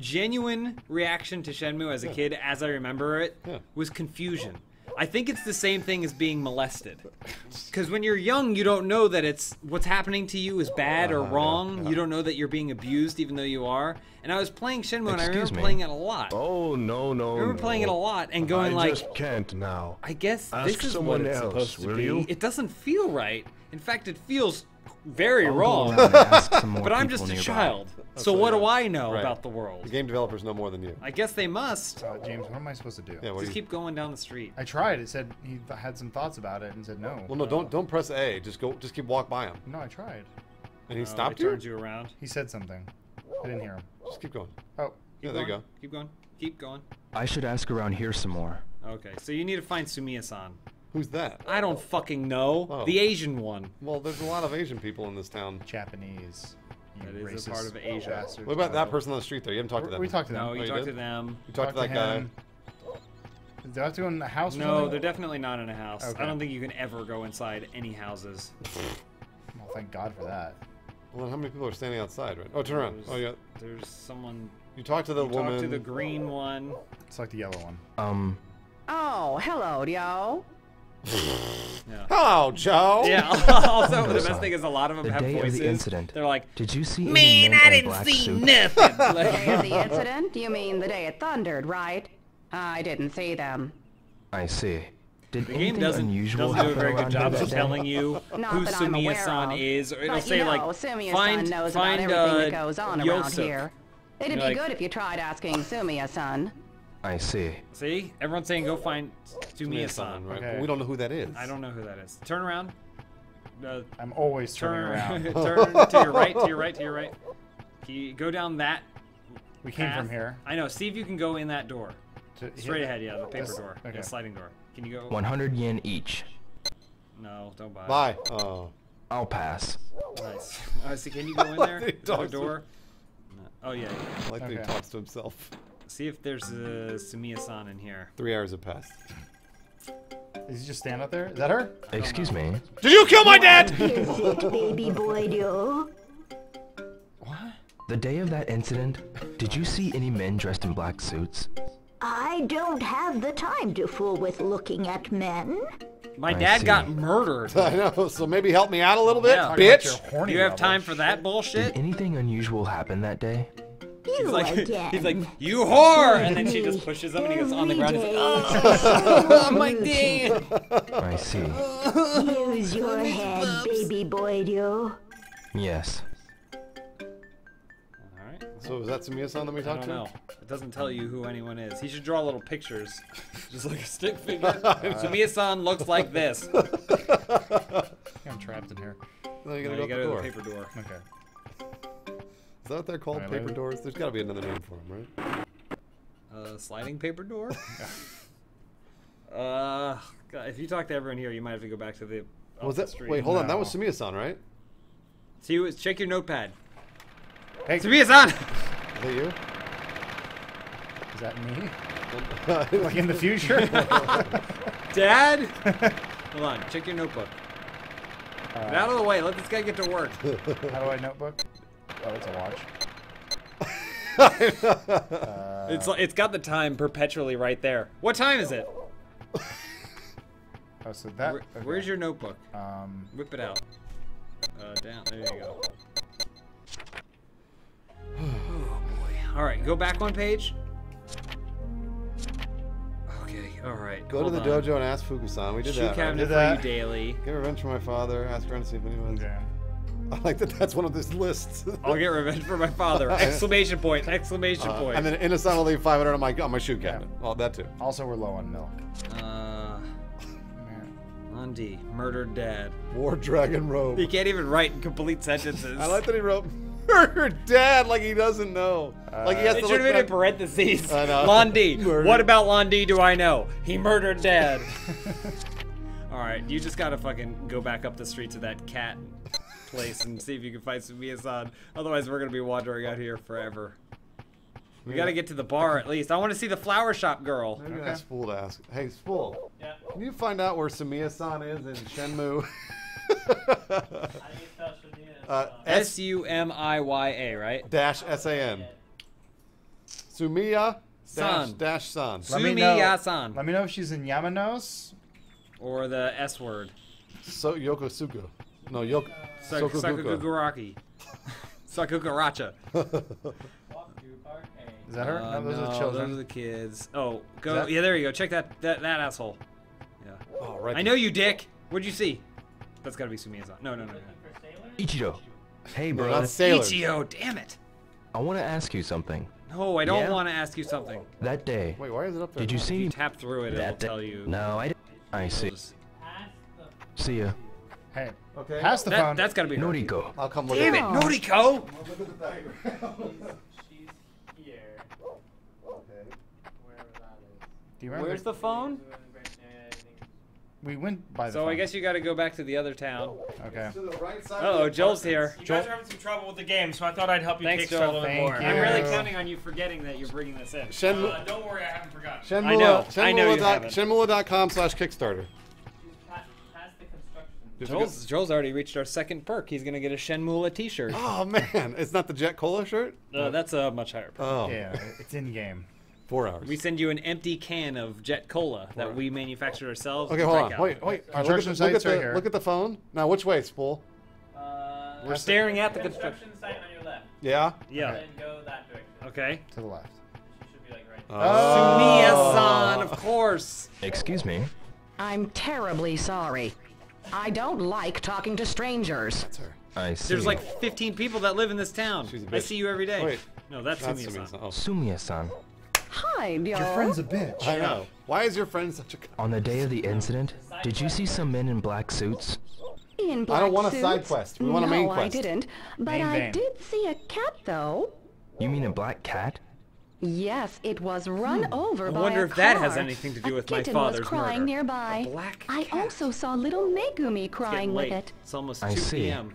Genuine reaction to Shenmue as a kid, as I remember it, was confusion. I think it's the same thing as being molested. Because when you're young, you don't know that it's what's happening to you is bad or wrong. You don't know that you're being abused, even though you are. And I was playing Shenmue, and I remember playing it a lot. Oh, no, no, I remember playing it a lot and going like... I just can't now. I guess this is what it's supposed to be. It doesn't feel right. In fact, it feels... very wrong, but I'm just a child, so what do I know about the world? The game developers know more than you. I guess they must. James, what am I supposed to do? Yeah, just keep going down the street. I tried. It said he had some thoughts about it and said no. Well, no, don't press A. Just go. Just keep walk by him. No, I tried. And he stopped you. Turned you around. He said something. I didn't hear him. Just keep going. Oh, yeah, there you go. Keep going. Keep going. I should ask around here some more. Okay, so you need to find Sumiya-san. Who's that? I don't fucking know. Oh. The Asian one. Well, there's a lot of Asian people in this town. Japanese. That is a part of Asia. What about that person on the street there? You haven't talked to them. We talked to them. No, you talked to them. You talked to that guy. Is that in the house? No, they're definitely not in a house. Okay. I don't think you can ever go inside any houses. Well, thank God for that. Well, then how many people are standing outside right now? Oh, turn around. Oh, yeah. There's someone. You talked to the woman. You talked to the green one. It's like the yellow one. Oh, hello, yo. Yeah. Hello, Joe. Yeah. Also, the best thing is a lot of them have voices. The incident. They're like, "Did you see?" Man, I didn't see nothing. The day of the incident? You mean the day it thundered, right? I didn't see them. I see. Did the game doesn't do a very good job of telling you who Sumiya-san is. Or it'll say like, "Find that goes on around here." It'd be good if you tried asking Sumiya-san. I see. See? Everyone's saying go find Sumiya-san. Right? Okay. But we don't know who that is. I don't know who that is. Turn around. I'm always turning around. Turn to your right, to your right, to your right. Can you go down that We path? Came from here. I know. See if you can go in that door. Straight ahead, yeah. The paper door. Okay. Yeah, sliding door. Can you go? 100 yen each. No, don't buy. Buy. Oh. I'll pass. Nice. So can you go in there? The door? Oh, yeah. I like that he talks to himself. See if there's a Sumiya-san in here. 3 hours have passed. Is he just standing out there? Is that her? Excuse me. Did you kill my dad? Baby boy, do. What? The day of that incident, did you see any men dressed in black suits? I don't have the time to fool with looking at men. My dad got murdered. I know, so maybe help me out a little bit, bitch. Do you have time for that bullshit? Did anything unusual happen that day? He's like, you whore! And then she just pushes him and he goes on the ground and he's like, oh, my dad! I see. Use your head, baby boy, do. Yes. Alright. So is that Sumiya-san that we talked to? I don't know. It doesn't tell you who anyone is. He should draw little pictures. Just like a stick figure. Sumiya-san looks like this. I think I'm trapped in here. No, you gotta go to the paper door. Okay. Is that what they're called? Paper doors? There's got to be another name for them, right? Sliding paper door? Yeah. God, if you talk to everyone here, you might have to go back to the... Was that, the wait, hold on. That was Sumiya-san, right? Check your notepad. Hey. Sumiya-san! Is that you? Is that me? Like in the future? Dad? Hold on. Check your notebook. Get out of the way. Let this guy get to work. How do I notebook? Oh, it's a watch. It's got the time perpetually right there. What time is it? Oh, so that... Where's your notebook? Whip it out. Down. There you go. Oh, boy. All right. Go back one page. Alright. Go to the dojo and ask Fuku-san. We did that. Shoe cabinet for you daily. Get revenge for my father. Ask Ren to see if anyone's. Yeah. I like that that's one of these lists. I'll get revenge for my father. Exclamation point. Exclamation point. And then Innocent will leave 500 on my shoe cabinet. Yeah. Oh, that too. Also, we're low on milk. Lundy. Murdered dad. War dragon robe. He can't even write in complete sentences. I like that he wrote murdered dad like he doesn't know. Like he has to look back in parentheses. Lundy. What about Lundy do I know? He murdered dad. Alright, you just gotta fucking go back up the street to that cat place and see if you can find Sumiya-san. Otherwise we're gonna be wandering out here forever. We gotta get to the bar at least. I wanna see the flower shop girl. I'm gonna ask Spool to ask. Hey Spool, can you find out where Sumiya-san is in Shenmue? Sumiya, right? Dash S-A-N. Sumiya dash dash san. Sumiya-san. Let me know if she's in Yamanos. Or the S word. So Yokosuka. No, Sakuguraki. Sakuguracha. Is that her? No, those are the children. Those are the kids. Oh, go. Yeah, there you go. Check that asshole. Yeah. Oh, right. I know you, dick. What'd you see? That's gotta be Sumiya-san. No. Ichido. Hey, bro. No, that's Ichido, damn it. I want to ask you something. No, I don't want to ask you something. That day. Wait, why is it up there? Did you see me? Tap through it, it'll tell you. No, I didn't. I see. See ya. Hey. Okay. Pass the phone. That's gotta be her. Noriko. I'll come look at it. Damn it, Noriko! Look at the background. She's here. Okay. Wherever that is. Do you remember? Where's the phone? We went by the phone. I guess you got to go back to the other town. Okay. Uh-oh, Joel's here. You guys are having some trouble with the game, so I thought I'd help you kickstart a little bit more. I'm really counting on you forgetting that you're bringing this in. Don't worry, I haven't forgotten. Shenmue.com/Kickstarter. Joel's already reached our second perk. He's going to get a Shenmue t-shirt. Oh, man. It's not the Jet Cola shirt? No, that's a much higher perk. Oh. Yeah, it's in-game. 4 hours. We send you an empty can of Jet Cola that we manufacture ourselves. Okay, hold on. Wait. Look at the phone. Now, which way, Spool? We're staring at the construction site on your left. Yeah? Yeah. And then go that direction. Okay. To the left. She should be like right there. Sumiya-san, of course. Excuse me. I'm terribly sorry. I don't like talking to strangers. That's her. I see. There's like 15 people that live in this town. I see you every day. Wait. No, that's Sumiya-san. Sumiya-san. Hi, Bill. Your friend's a bitch. I know. Why is your friend such a... On the day of the incident, did you see some men in black suits? In black suits? I don't want a side quest. We want a main quest. No, I didn't. But I did see a cat, though. You mean a black cat? Yes, it was run over by a car. I wonder if that has anything to do with my father's murder. A kitten was crying nearby. A black cat. I also saw little Megumi crying with it. It's almost 2 p.m.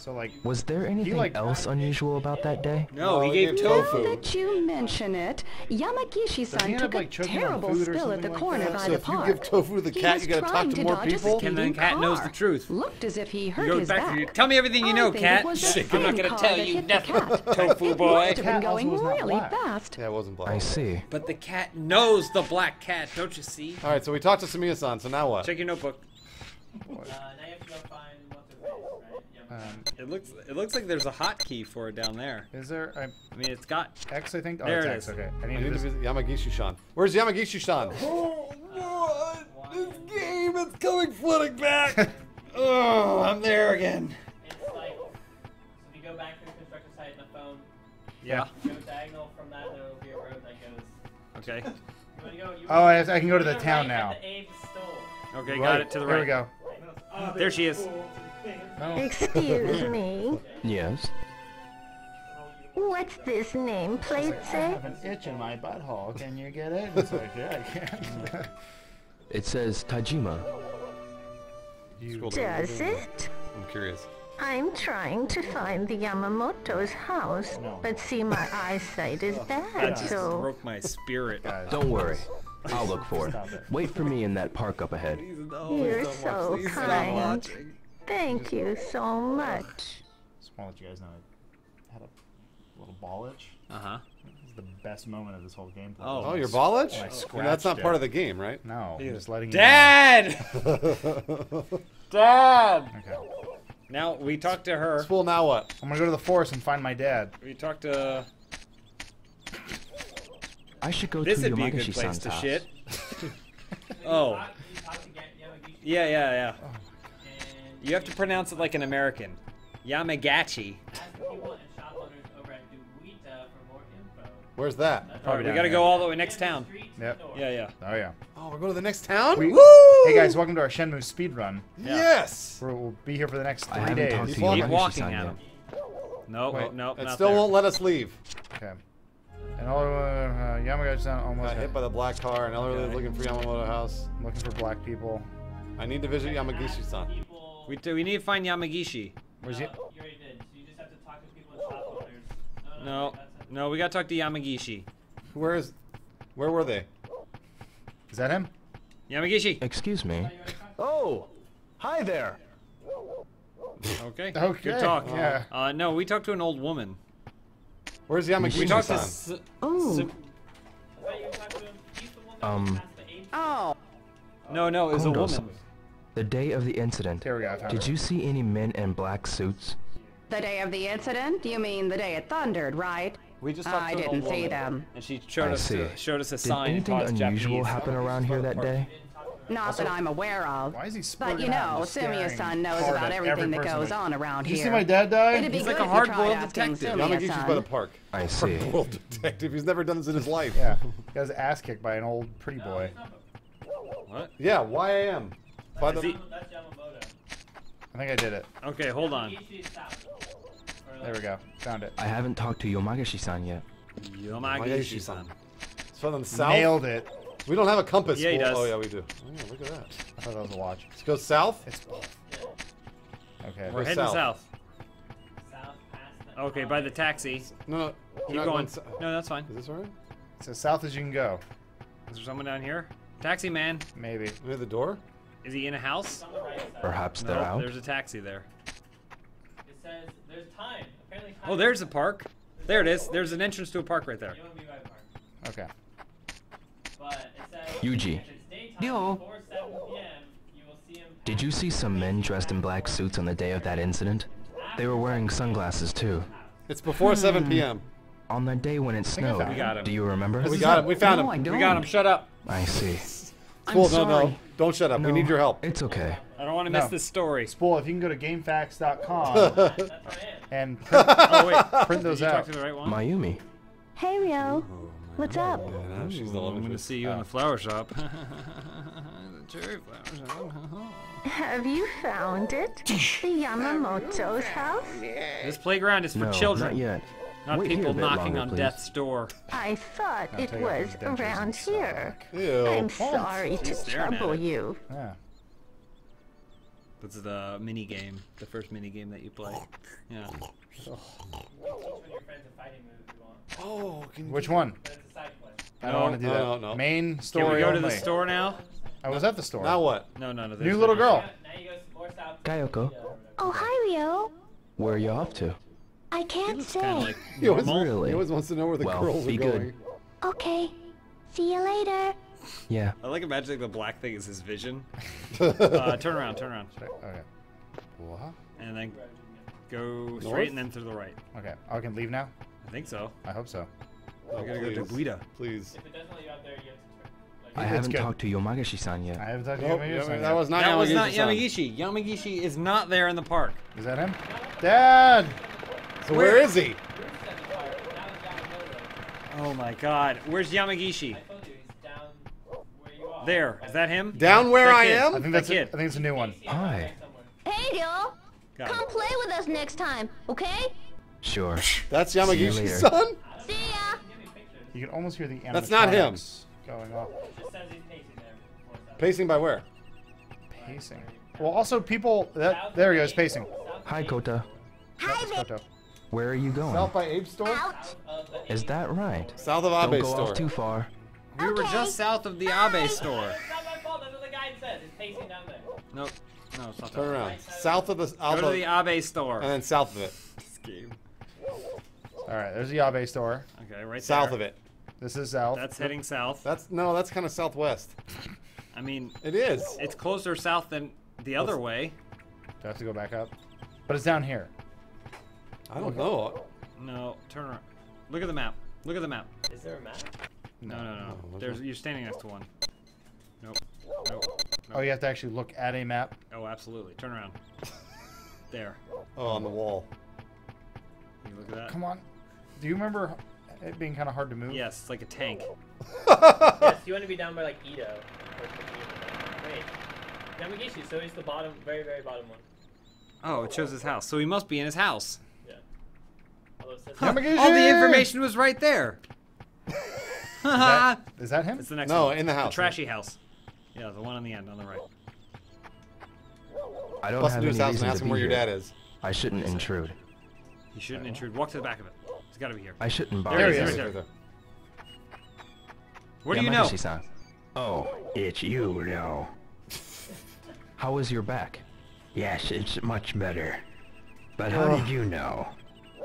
So like, was there anything else unusual about that day? No, he gave tofu. Now that you mention it, Yamagishi-san took a terrible spill at the corner by the park. So if you give tofu to the cat, you gotta talk to more people? And then cat knows the truth. Looked as if he hurt his back. Tell me everything you know, cat. I'm not gonna tell you nothing, tofu boy. It must have been going really fast. Yeah, it wasn't black. I see. But the cat knows the black cat, don't you see? Alright, so we talked to Sumiya-san, so now what? Check your notebook. Now you have to go find... It looks like there's a hotkey for it down there. Is there? I mean, it's got X, I think. Oh, there it's X. Okay. I need to visit Yamagishi-san. Where's Yamagishi-san? Oh, what? This game is coming flooding back. Oh, I'm there again. It's like if you go back to the construction site and the phone. Yeah. Go diagonal from that, there will be a road that goes. Okay. I can go to the town now. Okay, got it to the right. There we go. There she is. Oh. Excuse me. Yes. What's this nameplate say? I have an itch in my butthole. Can you get it? It's like, yeah, I can. It says Tajima. Does it? I'm curious. I'm trying to find the Yamamoto's house, but see, my eyesight is bad, so... That just broke my spirit. Don't worry. I'll look for it. Wait for me in that park up ahead. You're so kind. Thank you so much. Just want to let you guys know I had a little ball itch. Uh-huh. This is the best moment of this whole game. Oh, your ball itch? That's not part of the game, right? No, I'm just letting you know. Dad! Dad! Okay. Now, we talked to her. Well, now what? I'm gonna go to the forest and find my dad. We talked to... I should go to Yamagishi-san's house. This would be a good place to shit. Oh. Yeah, yeah, yeah. You have to pronounce it like an American. Yamagachi. Where's that? Probably we gotta go all the way next town. Yep. Yeah, yeah. Oh, yeah. Oh, we're going to the next town? Woo! Hey, guys, welcome to our Shenmue speedrun. Yeah. Yes! We'll be here for the next 3 days. Keep walking at him. No, wait, no, it still won't let us leave. Okay. And all Yamaguchi-san almost got hit by the black car, and Ellery looking for Yamamoto House. I'm looking for black people. I need to visit Yamagishi-san. We need to find Yamagishi. Where's he? You already did, so you just have to talk to people in shop owners. No, we gotta talk to Yamagishi. Where were they? Is that him? Yamagishi! Excuse me. Oh! Hi there! Okay. Okay. Good talk. Yeah. No, we talked to an old woman. Where's Yamagishi? We talked to... Oh! Oh! No, it was a woman. The day of the incident. Here we go. Did you see any men in black suits? The day of the incident? You mean the day it thundered, right? We just I didn't see them. And she showed us a sign. Did anything unusual happen around here that day? Not that I'm aware of. Why is he but you know, Sumiya-san knows about everything that goes on around here. Did you see my dad die? He's like a hard-boiled detective. Yamagishi's by the park. I see. Hard-boiled detective. He's never done this in his life. Yeah. He got his ass kicked by an old pretty boy. What? Yeah, YAM. By the... That's Yamamoto. I think I did it. Okay, hold on. There we go. Found it. I haven't talked to Yamagishi-san yet. Yamagishi-san. It's from the south. Nailed it. We don't have a compass. Yeah, he does. Oh, yeah, we do. Oh, yeah, look at that. I thought that was a watch. Let's go south? It's both. Okay. We're heading south. Okay, by the taxi. No, keep going. No, that's fine. Is this right? It's as south as you can go. Is there someone down here? Taxi man. Maybe. Near the door? Is he in a house? Perhaps they're out. There's a taxi there. It says there's time. Apparently time. Oh, there's a park. There it is. There's an entrance to a park right there. Okay. Yuji. Yo. Did you see some men dressed in black suits on the day of that incident? They were wearing sunglasses too. It's before 7 p.m. On that day when it snowed. We got him. Do you remember? We got him. We found him. We got him. Shut up. I see. Spool, no, don't shut up. No, we need your help. It's okay. I don't want to miss this story. Spool, if you can go to GameFAQs.com and print, print those out. Talk to the right one? Mayumi. Hey, Rio. Oh, what's up? Yeah, she's the I'm going to see you in the flower shop. The cherry flower shop. Have you found it? The Yamamoto's house? This playground is for children. Not yet. Not people knocking on death's door. I thought it was around here. I'm sorry to trouble you. Yeah. That's the mini game, the first mini game that you play. Yeah. Oh. Which one? I don't want to do that. No, no. Main story. Can we go to the store now? I was at the store. Now what? No, no, no. New little girl. Kayoko. Oh, hi, Rio. Where are you off to? I can't say. Like he always wants to know where the girls are going. Okay. See you later. Yeah. I like imagining the black thing is his vision. Turn around, turn around. Okay. What? And then go straight and then to the right. Okay. I can leave now? I think so. I hope so. I'm gonna go to Guida. Please. If it doesn't let you out there, you have to turn. Like, I haven't talked to Yamagishi-san yet. I haven't talked to Yamagishi-san yet. That was not Yamagishi. Yamagishi is not there in the park. Is that him? Dad! So where is he? Oh my god. Where's Yamagishi? I told you he's down where you are. There. Is that him? Down where I am? I think that's it. I think it's a new one. Hi. Hey, y'all. Come play with us next time, okay? Sure. That's Yamaguchi's son? See ya! You can almost hear the animatronics. That's not him. Going up. Pacing by where? Pacing. Well, also people... That, there he goes, pacing. Hi, Kota. Hi, Kota. Where are you going? South by Abe Store? Out. Is that right? South of Abe Store. Don't go off too far. We were just south of the Abe Store. Nope. No, it's not. Turn around. South of the Abe. Go to the Abe Store. And then south of it. This game. All right, there's the Abe Store. Okay, right south of it. This is south. That's heading south. That's no, that's kind of southwest. I mean, it is. It's closer south than the other way. Do I have to go back up? But it's down here. I don't know. No, turn around. Look at the map. Look at the map. Is there a map? No. There's you're standing next to one. Nope. Oh, you have to actually look at a map? Oh, absolutely. Turn around. There. Oh, on the wall. Can you look at that? Come on. Do you remember it being kind of hard to move? Yes, it's like a tank. Yes, you want to be down by, like, Ito. Wait. Yamagishi, so he's the bottom, very, very bottom one. Oh, it shows his house. So he must be in his house. Yeah. Huh. All the information was right there. Is that him? It's the next one. No, in the house. The trashy house. Yeah, the one on the end, on the right. I don't have any reason to ask him where your dad is. I shouldn't intrude. You shouldn't intrude. Walk to the back of it. He's got to be here. I shouldn't bother. There he is. Right there. What do you know? Oh, it's you now. How is your back? Yes, it's much better. But how did you know?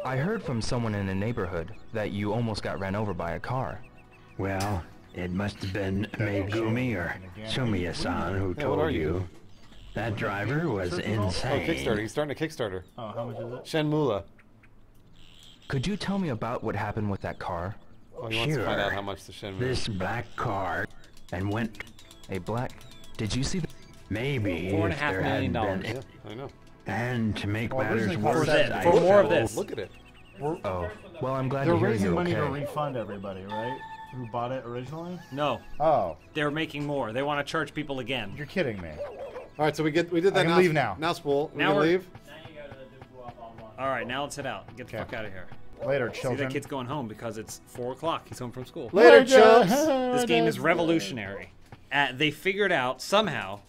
I heard from someone in the neighborhood that you almost got ran over by a car. Well... It must have been Megumi or Sumiya-san who told you. That driver was insane. Oh, Kickstarter. He's starting a Kickstarter. Oh, how much is it? Shenmula. Could you tell me about what happened with that car? Oh, he wants to find out how much the Shenmula. This black car and went... A black... Did you see the... Maybe... $4.5 million. Yeah, I know. And to make matters worse... For more of this. Look at it. Oh. Well, I'm glad to hear you're okay. They're raising money to refund everybody, right? Who bought it originally? No. Oh. They're making more. They want to charge people again. You're kidding me. All right, so we did that. I can leave now. Now spool. Now we leave. Now you go to the All right, now let's head out. Get the fuck out of here. Later, children. See, that kid's going home because it's 4 o'clock. He's home from school. Later, chubs. This game is revolutionary. They figured out somehow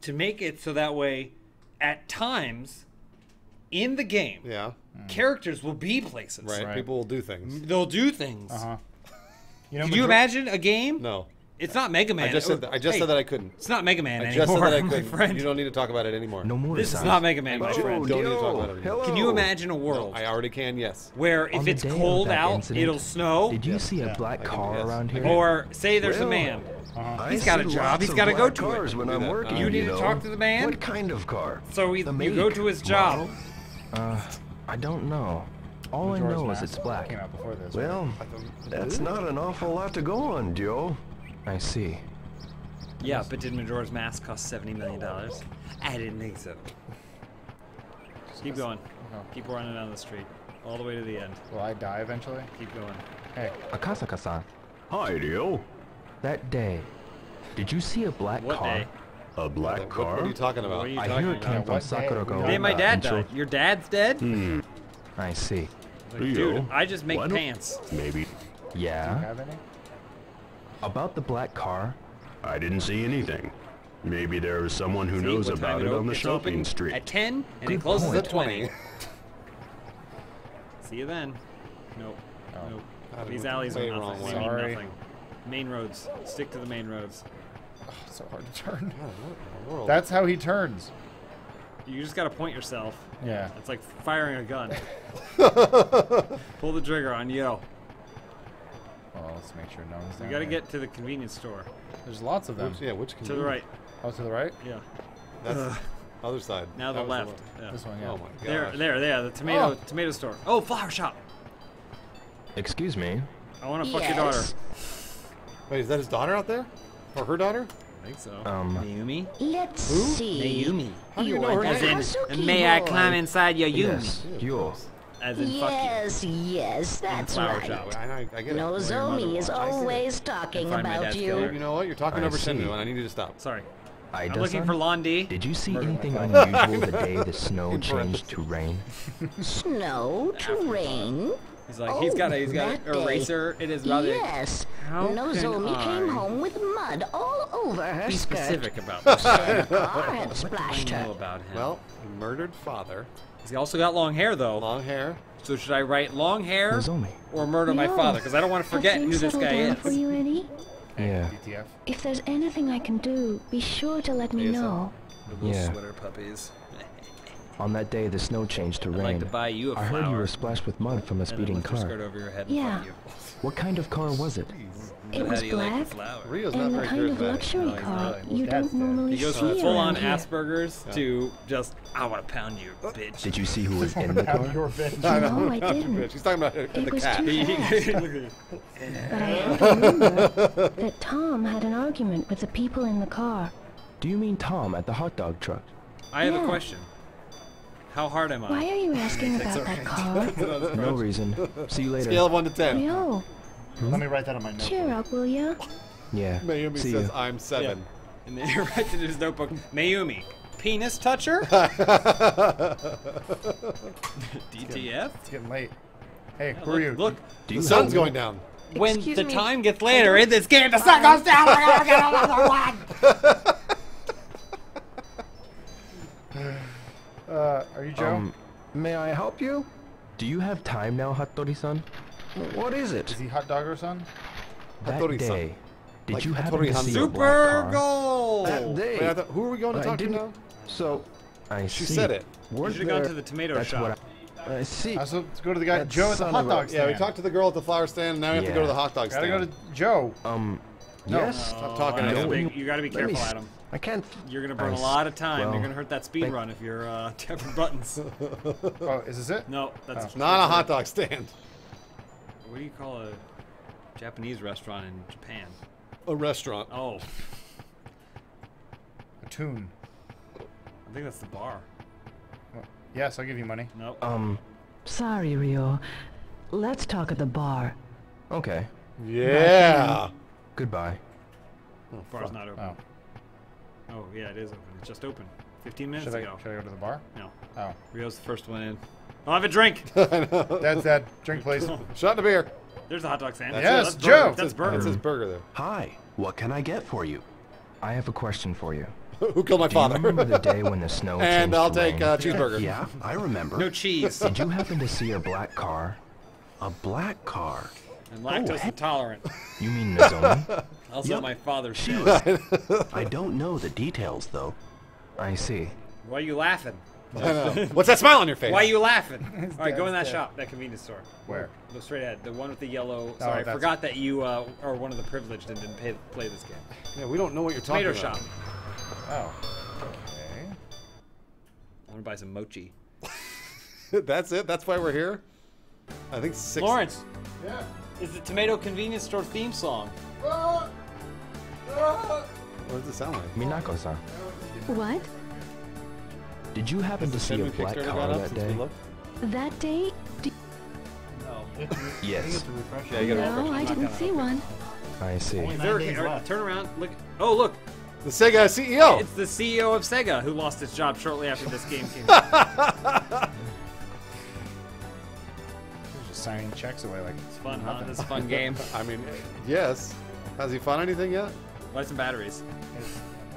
to make it so that way, at times, in the game, characters will be places. Right. People will do things. They'll do things. You know, could you imagine a game? No. It's not Mega Man. I just said that I couldn't. It's not Mega Man anymore, my friend. You don't need to talk about it anymore. No more. This is not Mega Man, my friend. Don't need to talk about it anymore. Can you imagine a world? No, I already can, yes. Where if it's cold out, it'll snow. Did you see a black car around here? Or say there's a man. He's got a job. He's got to go to it. When I'm working, you need to talk to the man? What kind of car? So you go to his job. I don't know. All I know is it's black. Well, that's not an awful lot to go on, Joe. I see. Yeah, but did Majora's Mask cost $70 million? I didn't think so. Keep going. Keep running down the street. All the way to the end. Will I die eventually? Keep going. Hey. Akasaka-san. Hi, Dio. That day. Did you see a black car? Day? A black car? What are you talking about? I hear it came from Sakurago. Hey, my dad died. Your dad's dead? Hmm. I see. Like, dude, I just make pants. Maybe. Yeah. Do you have any? About the black car? I didn't see anything. Maybe there was someone who knows about it on the shopping street. At 10, and it closes at 20. See you then. Nope. Nope. These alleys are nothing. Sorry. Nothing. Main roads. Stick to the main roads. Oh, it's so hard to turn. That's how he turns. You just gotta point yourself. Yeah. It's like firing a gun. Pull the trigger on Yo. Well, let's make sure no one's there. You gotta get to the convenience store. There's lots of them. Yeah, which convenience? To the right. Oh, to the right? Yeah. That's the other side. Now the left. Yeah. This one, yeah. Oh my gosh. There, the tomato store. Oh, flower shop. Excuse me. I wanna fuck your daughter. Wait, is that his daughter out there? Or her daughter? I think so. Mayumi? Let's see. Mayumi. How do you know her name? As in, may I climb inside your Yumi? Yours. As in, fuck you. Yes, that's right. I get it. Nozomi is always talking about you. You know what? You're talking over Shindu, and I need you to stop. Sorry. I'm looking for Londi. Did you see anything unusual the day the snow changed to rain? Snow to rain? He's like, he's got an eraser in his mouth. Yes. Nozomi came home with mud all over her skirt. Be specific about this. The car had splashed her. About him? Well, murdered father. He's also got long hair, though. Long hair. So should I write long hair or murder my father? Because I don't want to forget who this guy is. For you, Eddie? Yeah. DTF. If there's anything I can do, be sure to let me know. Yeah. Sweater puppies. On that day, the snow changed to rain. I'd like to buy you a flower. I heard you were splashed with mud from a speeding car. Skirt over your head and you. What kind of car was it? It was black, and the kind of luxury car you don't normally see around here. He goes from full-on Asperger's to just, I want to pound you, bitch. Did you see who was in the car? No, I didn't. She's talking about the cat. But I have to remember that Tom had an argument with the people in the car. Do you mean Tom at the hot dog truck? I have a question. How hard am I? Why are you asking about that car? No reason. See you later. Scale of 1 to 10. No. Let me write that on my notebook. Cheer up, will ya? Yeah. Mayumi says I'm 7. Yeah. And then he writes in his notebook, Mayumi, penis toucher? DTF? It's getting late. Hey, who are you? Look, the sun's going down. When the time gets later in this game, the sun goes down. We're gonna get another one. Are you Joe? May I help you? Do you have time now, Hattori-san? What is it? Is he hot dog or son? Hattori-san. That day, did you happen to see a black car? That day. Wait, who are we going to talk to now? So, she said it. You should have gone to the tomato shop. I see. I also go to the guy Joe at the hot dog stand. Yeah, we talked to the girl at the flower stand, and now we have to go to the hot dog stand. Gotta go to Joe. Yes. Stop talking to him. You gotta be careful, Adam. I can't. You're gonna burn a lot of time. You're gonna hurt that speed run if you're tapping buttons. Oh, is this it? No, that's not a hot dog stand. What do you call a Japanese restaurant in Japan? A restaurant. Oh. A tune. I think that's the bar. Yes, I'll give you money. No. Nope. Sorry, Ryo. Let's talk at the bar. Okay. Yeah. Goodbye. Oh, bar's not open. Oh. Oh, yeah, it is open. It's just open. 15 minutes ago. Should I go to the bar? No. Oh. Rio's the first one in. I'll have a drink! I know. That's that. Drink, please. Shot the beer. There's the hot dog stand. Yes, Joe! That's burger. That's his burger there. Hi. What can I get for you? I have a question for you. Who killed my father? Do you remember the day when the snow changed and I'll take a cheeseburger. Yeah, I remember. No cheese. Did you happen to see a black car? A black car? And lactose intolerant. You mean Nozomi? Also my father's shoes. I don't know the details, though. I see. Why are you laughing? I know. What's that smile on your face? Why are you laughing? Alright, go in that shop, that convenience store. Where? Go straight ahead. The one with the yellow... Sorry, I forgot that you are one of the privileged and didn't play this game. Yeah, we don't know what you're talking about. Tomato shop. Oh. Okay. I want to buy some mochi. That's it? That's why we're here? I think 6... Lawrence! Yeah? Is the tomato convenience store theme song. What does it sound like? Minako-san. What? Did you happen to see a black car that day? That day? No. Yes. No, I didn't see one. I see. Turn around. Look. Oh, look. The Sega CEO. It's the CEO of Sega who lost his job shortly after this game came out. Signing checks away like it's fun, huh? This fun game. I mean, yes. Has he found anything yet? Buy some batteries.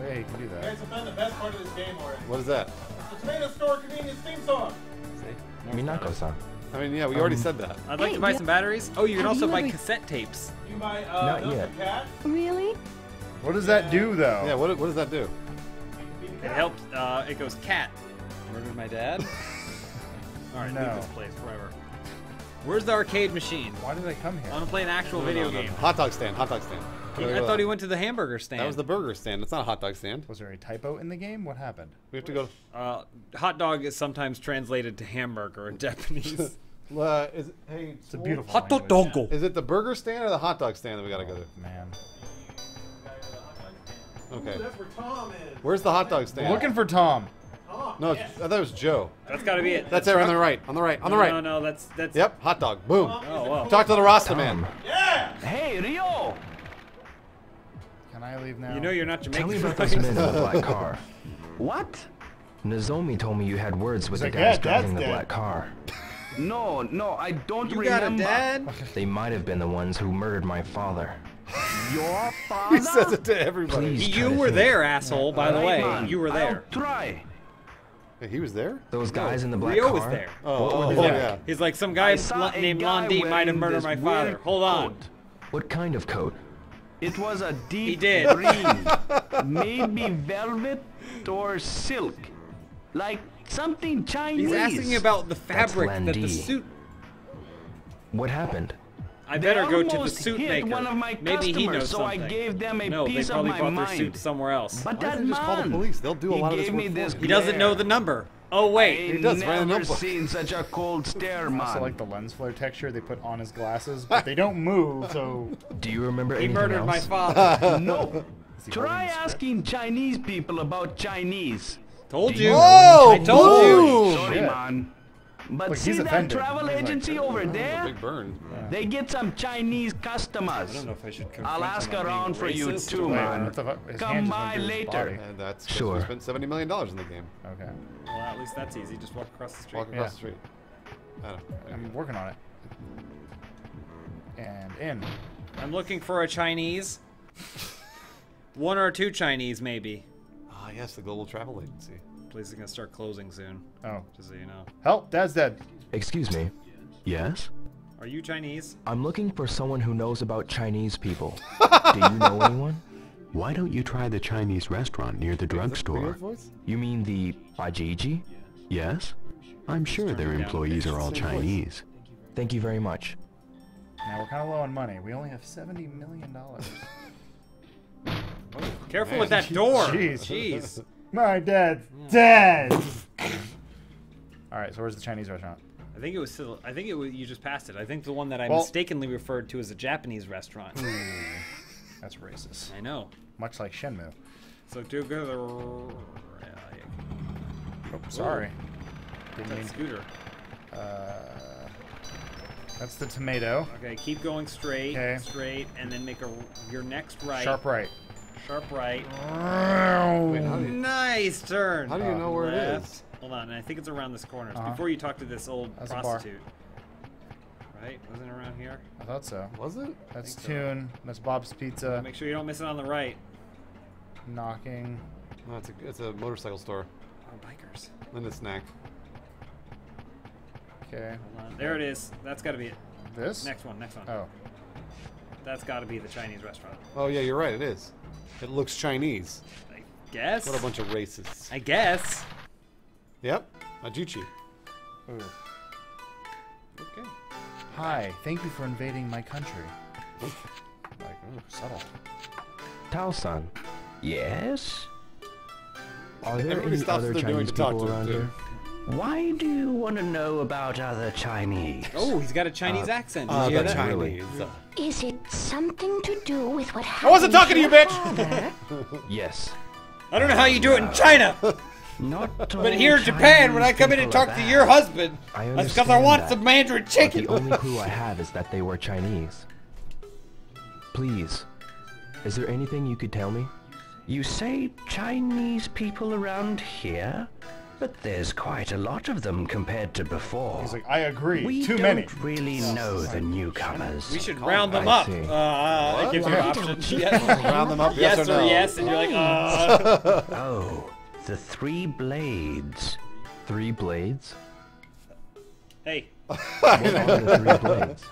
Hey, you can do that. You guys have found the best part of this game already. What is that? It's the tomato store convenience theme song. See? Minako-san. I mean, yeah, we already said that. I'd like to buy some batteries. Oh, you can also buy cassette tapes. You can buy Milk and Cat. Really? What does that do, though? Yeah, what does that do? It helps. It goes cat. Murdered my dad. All right, leave this place forever. Where's the arcade machine? Why did I come here? I want to play an actual video game. Hot dog stand, hot dog stand. I thought he went to the hamburger stand. That was the burger stand. It's not a hot dog stand. Was there a typo in the game? What happened? We have to go... hot dog is sometimes translated to hamburger in Japanese. It's a beautiful hot dog language. Is it the burger stand or the hot dog stand that we got to go to? Man. Okay. Ooh, that's where Tom is. Where's the hot dog stand? We're looking for Tom. No, I thought it was Joe. That's gotta be it. That's it, on the right, on the right, on the right. No, that's... Yep, hot dog, boom. Oh, wow. Talk to the Rasta man. Yeah! Hey, Ryo! Can I leave now. You know you're not Jamaican. Tell me about those men in the black car. What? Nozomi told me you had words with the guys driving the black car. No, I don't remember. You got a dad? They might have been the ones who murdered my father. Your father? He says it to everybody. Please you were there, asshole, by the way. Man, you were there. I'll try. Hey, he was there? Those guys in the black car? Rio was there. Oh, yeah. He's like, some guy named Londi might have murdered my father. Hold on. Coat. What kind of coat? It was a deep green. Maybe velvet or silk. Like something Chinese. He's asking about the fabric that the suit... What happened? I better go to the suit maker. One of my maybe he knows something. So I gave them a piece of my mind. Their suit somewhere else. But that man, just call the police. They'll do a lot of this work for him. He doesn't know the number. Oh wait, he does. I've never seen such a cold stare, man. I also like the lens flare texture they put on his glasses, but they don't move. So do you remember anything else? He murdered my father. No. Try asking Chinese people about Chinese. Told you. I told you. Sorry, man. But like, see that travel agency over there? Big burn. Yeah. They get some Chinese customers. I don't know if I should I'll ask around for you too, man. Come by later. And that's sure. Spent $70 million in the game. Okay. Well, at least that's easy. Just walk across the street. Walk across the street. I don't know. I'm working on it. And in. I'm looking for a Chinese. One or two Chinese, maybe. Ah, yes, the global travel agency. Place is gonna start closing soon. Oh, just so you know. Help! Dad's dead. Excuse me. Yes. Are you Chinese? I'm looking for someone who knows about Chinese people. Do you know anyone? Why don't you try the Chinese restaurant near the drugstore? You mean the Bajiji? Yes. I'm sure their employees are all Chinese. Thank you very much. Now we're kind of low on money. We only have $70 million. Careful with that door. Jeez. My dad's dead. All right, so where's the Chinese restaurant? I think it was. I think it was. You just passed it. I think the one that I mistakenly referred to as a Japanese restaurant. That's racist. I know. Much like Shenmue. So do go to the. Oh, sorry. Didn't mean scooter. That's the tomato. Okay, keep going straight, straight, and then make your next right. Sharp right. Sharp right. Wait, nice turn. How do you know where it is? Hold on, I think it's around this corner. It's before you talk to this old prostitute. Right? Wasn't it around here? I thought so. Was it? That's Toon. So. That's Bob's Pizza. Make sure you don't miss it on the right. Knocking. No, it's a motorcycle store. Oh, bikers. And a snack. Okay. Hold on. There it is. That's got to be it. This? Next one. Next one. Oh. That's got to be the Chinese restaurant. Oh yeah, you're right. It is. It looks Chinese. I guess. What a bunch of racists. I guess. Yep. Ajuchi. Ooh. Okay. Hi. Thank you for invading my country. Like, ooh, subtle. Tao-san. Yes? Are there any other Chinese people around here? Why do you want to know about other Chinese? Oh, he's got a Chinese accent. Did you hear that? Chinese. Is it something to do with what happened? I wasn't talking to you, bitch! Yes. I don't know how you do it in China! But here in Japan, when I come in and talk to your husband, that's because I want some Mandarin chicken! The only clue I have is that they were Chinese. Please, is there anything you could tell me? You say Chinese people around here? But there's quite a lot of them compared to before. He's like, I agree. We Too many. We don't really know the newcomers. We should round them up. That gives you an option. Round them up, yes or no. Yes, and you're like, Oh, the three blades. Three blades? Hey. What are the three blades?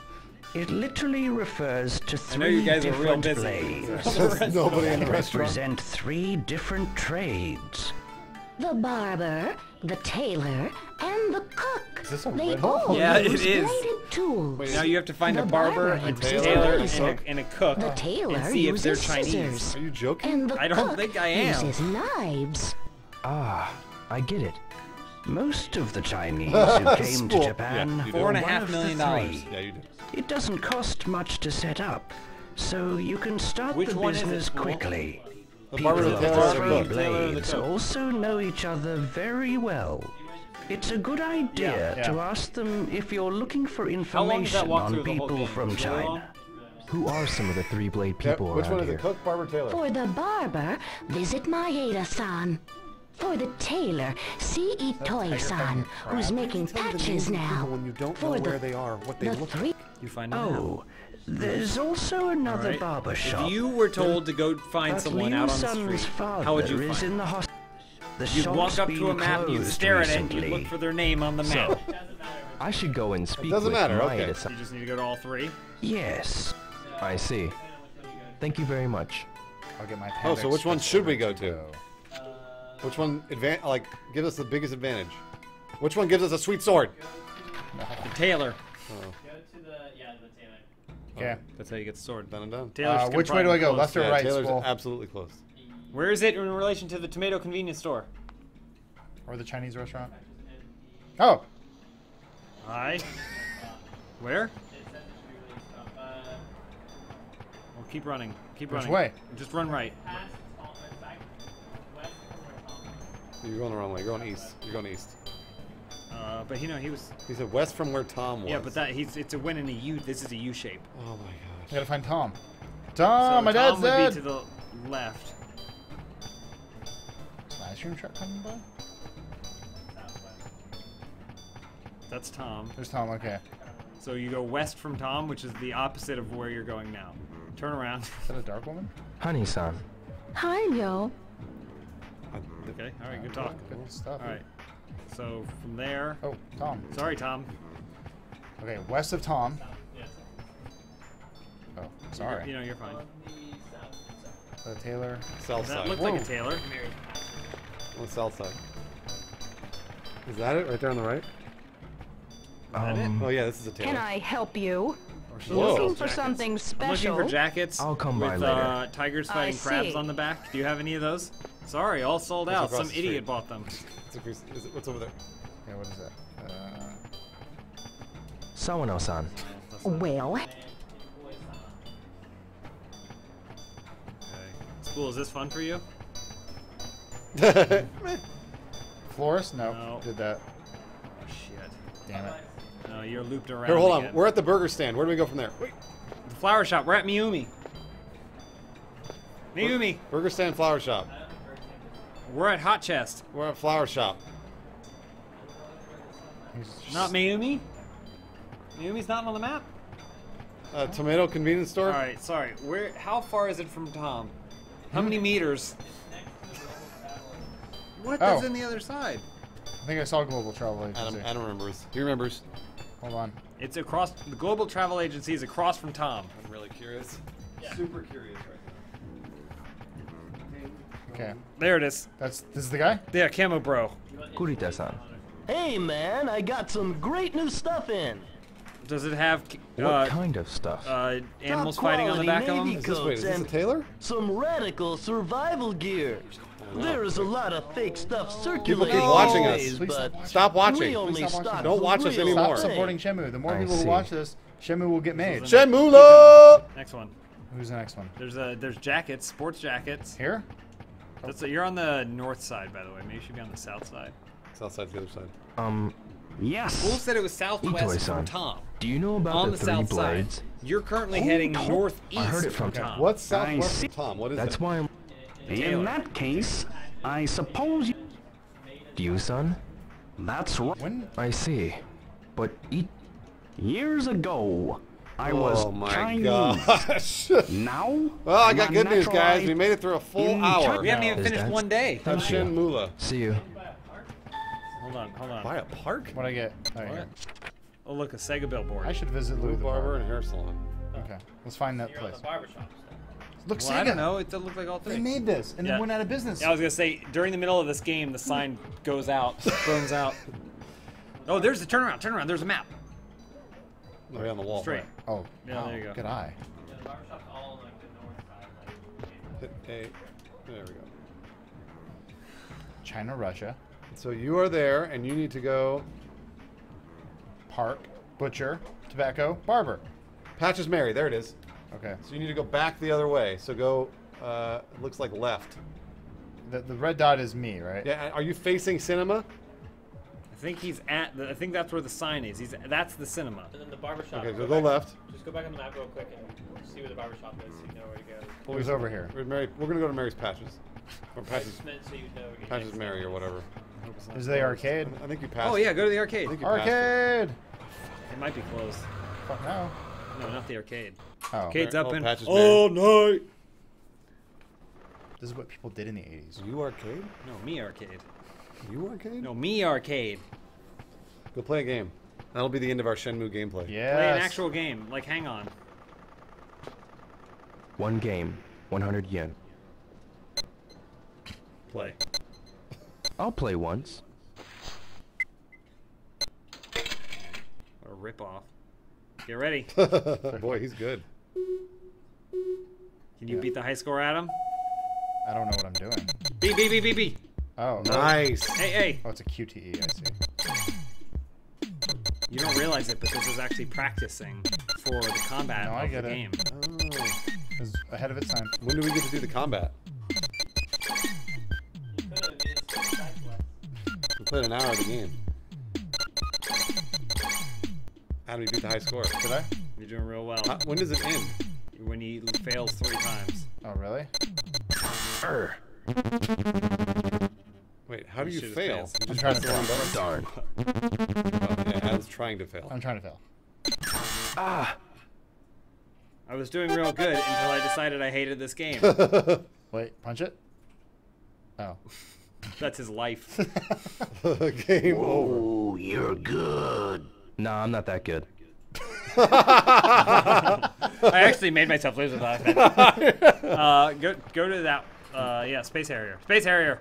It literally refers to three different blades. Nobody in the restaurant. Represent three different trades. The barber, the tailor, and the cook. Is this a red hole? Yeah, it is. Tools. Wait, now you have to find a barber, a tailor, and a cook, the tailor and see if they're Chinese. Are you joking? I don't think I am. Uses knives. Ah, I get it. Most of the Chinese who came to Japan $4.5 million. Yeah, you did. It doesn't cost much to set up, so you can start the business quickly. People of the three blades also know each other very well. It's a good idea to ask them if you're looking for information on people from China. Who are some of the three-blade people around here? Which one is it? Cook, barber, tailor? For the barber, visit Maeda-san. For the tailor, see Itoi-san, who's making patches now. When you don't know where they are, what they look like. You find out. Oh, there's also another barber shop. If you were told to go find someone out on the street, how would you find them? You'd walk up to a map, you'd stare at it, you'd look for their name on the map. I should go and speak with Maeda-san. You just need to go to all three? Yes. I see. Thank you very much. I'll get my appendix. Oh, so which one should we go to? Which one like gives us the biggest advantage? Which one gives us a sweet sword? The tailor. Oh. Go to the tailor. Okay. Oh, that's how you get the sword. Done and done. Which way do I go? Left or right? Tailor's absolutely close. Where is it in relation to the tomato convenience store? Or the Chinese restaurant? Oh. Hi. Where? Well, keep running. Keep running. Which way? Just run right. You're going the wrong way. You're going east. You're going east. But you know he was. He said west from where Tom was. Yeah, but that it's a win in a U. This is a U shape. Oh my gosh. You gotta find Tom. Tom, so my dad's dead. Tom would be to the left. Is an ice cream truck coming by? That's Tom. There's Tom. Okay. So you go west from Tom, which is the opposite of where you're going now. Turn around. Is that a dark woman? Honey-san. Hi, yo. Okay, alright, good talk. Good stuff. Alright, so from there... Oh, Tom. Sorry, Tom. Okay, west of Tom. Oh, sorry. You know, you're fine. The tailor. South side. That looked like a tailor. On the south side. Is that it? Right there on the right? Is that it? Oh yeah, this is a tailor. Can I help you? Looking for something special. I'm looking for jackets. I'll come by later. Tigers fighting crabs on the back. Do you have any of those? Sorry, all sold out. Some idiot bought them. What's over there? Yeah, what is that? Sawano-san. Well. Okay. School, is this fun for you? Florist? No. Did that. Oh, shit. Damn it. No, you're looped around. Here, hold on. We're at the burger stand. Where do we go from there? Wait. The flower shop. We're at Miyumi. Miyumi. Burger stand, flower shop. We're at Hot Chest. We're at Flower Shop. Not Miyumi? Miyumi's not on the map? Tomato convenience store? Alright, sorry. How far is it from Tom? How many meters? What is in the other side? I think I saw Global Travel Agency. Adam remembers. He remembers. Hold on. It's across... The Global Travel Agency is across from Tom. I'm really curious. Yeah. Super curious right now. Okay. There it is. This is the guy? Yeah, Camo Bro. Kurita-san. Hey man, I got some great new stuff in. Does it have what kind of stuff? Animals fighting on the back of them? Is this a tailor? Some radical survival gear. There is a lot of fake stuff circulating. People keep watching us. Please stop watching. Don't watch us anymore. Stop supporting Shenmue. The more people who watch this, Shenmue will get made. Shenmue-lo! Next one. Who's the next one? There's jackets, sports jackets. Here? You're on the north side, by the way. Maybe you should be on the south side. South side's the other side. Yes. Wolf said it was southwest from Tom. Do you know about the three blades? You're currently heading northeast. I heard it from Tom. What's southwest from Tom? What is that? That's why I'm... In that case, I suppose you... Ryu-san? That's what... I see. But years ago... I was Chinese. Gosh. Now? Well, I got good news, guys. We made it through a full hour. We haven't even finished one day. That's Shenmue. See you. Hold on. Buy a park? What'd I get? What? Oh, look, a Sega billboard. I should visit Lou the Barber and Hair Salon. Okay, let's find that place. Look, Sega. I don't know. It doesn't look like all three. They made this, and then went out of business. Yeah, I was going to say, during the middle of this game, the sign goes out, burns out. Oh, there's the turnaround. There's a map. Right on the wall. Straight. Right. Oh, yeah, wow. There you go. Good eye. Yeah, the barbershop's all like the north side. Hit A. There we go. China, Russia. So you are there, and you need to go. Park, butcher, tobacco, barber. Patches Mary. There it is. Okay. So you need to go back the other way. So go. Looks like left. The red dot is me, right? Yeah. Are you facing cinema? I think he's at. I think that's where the sign is. That's the cinema. And then the barbershop. Okay, so go left. Just go back on the map real quick and see where the barbershop is. So you know where to go. Well, he's over here. We're gonna go to Mary's Patches. Or Patches. So you know Patches Mary or whatever. Is the arcade? I think you passed. Oh yeah, go to the arcade. Arcade. It might be closed. Fuck no. No, not the arcade. Oh. Arcade's up in all night. This is what people did in the 80s. You arcade? No, me arcade. You arcade? No, me arcade. Go play a game. That'll be the end of our Shenmue gameplay. Yeah. Play an actual game. Like, hang on. One game, 100 yen. Play. I'll play once. What a rip-off. Get ready. Boy, he's good. Can you beat the high score, Adam? I don't know what I'm doing. B, B, B, B, B. Oh, nice. Hey, hey. Oh, it's a QTE, I see. You don't realize it, but this is actually practicing for the combat of the game. Oh. It was ahead of its time. When do we get to do the combat? We played an hour of the game. How do we beat the high score? Did I? You're doing real well. When does it end? When he fails 3 times. Oh, really? Wait, how do you fail? I'm trying to fail. Darn. Yeah, I was trying to fail. I'm trying to fail. Ah! I was doing real good until I decided I hated this game. Wait, punch it? Oh. That's his life. Game over. Oh, you're good. Nah, I'm not that good. I actually made myself lose with that. Go to that. Yeah, Space Harrier. Space Harrier.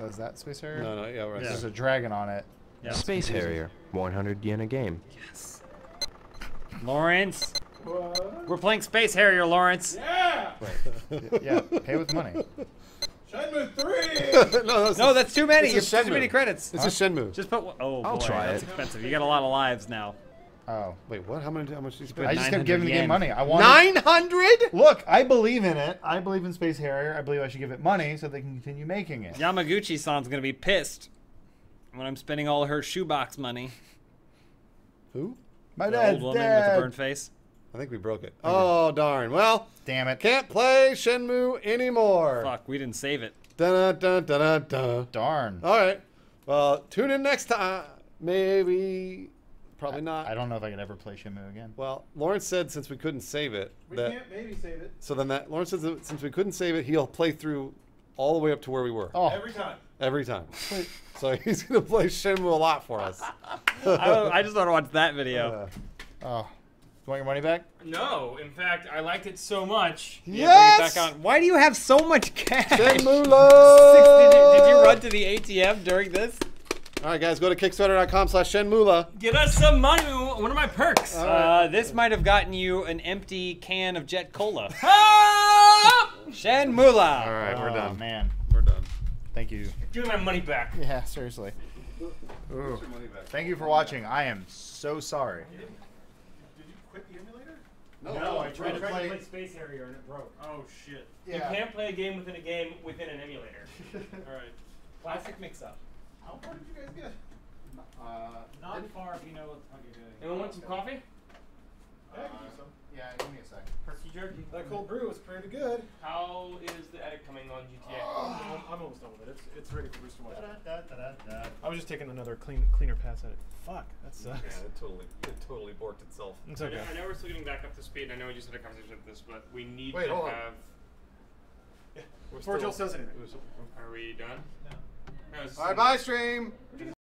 Is that Space Harrier? No, no, yeah, right. There's a dragon on it. Yeah. Space Harrier. 100 yen a game. Yes. Lawrence. What? We're playing Space Harrier, Lawrence. Yeah. Wait. Yeah. Pay with money. Shenmue 3. No, that's too many. It's too many credits. It's a Shenmue. Just put. Oh, I'll boy, try that's it. Expensive. You got a lot of lives now. Oh. Wait, what? How much did you spend? I just kept giving the game money. I wanted 900? Look, I believe in it. I believe in Space Harrier. I believe I should give it money so they can continue making it. Yamaguchi-san's going to be pissed when I'm spending all her shoebox money. Who? My dad's old woman with the burn face. I think we broke it. Oh, darn. Well, damn it. Can't play Shenmue anymore. Fuck, we didn't save it. Da-da-da-da-da-da. Darn. All right. Well, tune in next time. Maybe... Probably not. I don't know if I could ever play Shenmue again. Well, Lawrence said since we couldn't save it, we can't maybe save it. So then that Lawrence says that since we couldn't save it, he'll play through all the way up to where we were. Oh. Every time. Every time. So he's gonna play Shenmue a lot for us. I just want to watch that video. Oh, you want your money back? No. In fact, I liked it so much. Yes. Back on. Why do you have so much cash? Shenmue love. Did you run to the ATM during this? All right, guys, go to Kickstarter.com/ShenMula. Get us some money. One of my perks. Right. This might have gotten you an empty can of Jet Cola. Shenmula. All right, we're done. Man. We're done. Thank you. Give me my money back. Yeah, seriously. Ooh. Thank you for watching. I am so sorry. Did you quit the emulator? No, I tried to play Space Harrier and it broke. Oh, shit. Yeah. You can't play a game within an emulator. All right. Classic mix-up. How far did you guys get? Not far if you know what the fuck you're doing. Anyone want some coffee? Yeah, give me a sec. Perky jerky. That cold brew was pretty good. How is the edit coming on GTA? I'm almost done with it. It's ready for Rooster Watch. I was just taking another cleaner pass at it. Fuck, that sucks. Yeah, it totally borked itself. It's okay. I know we're still getting back up to speed, and I know we just had a conversation with this, but we need to have... Forgel says it. Are we done? No. All right, bye, stream.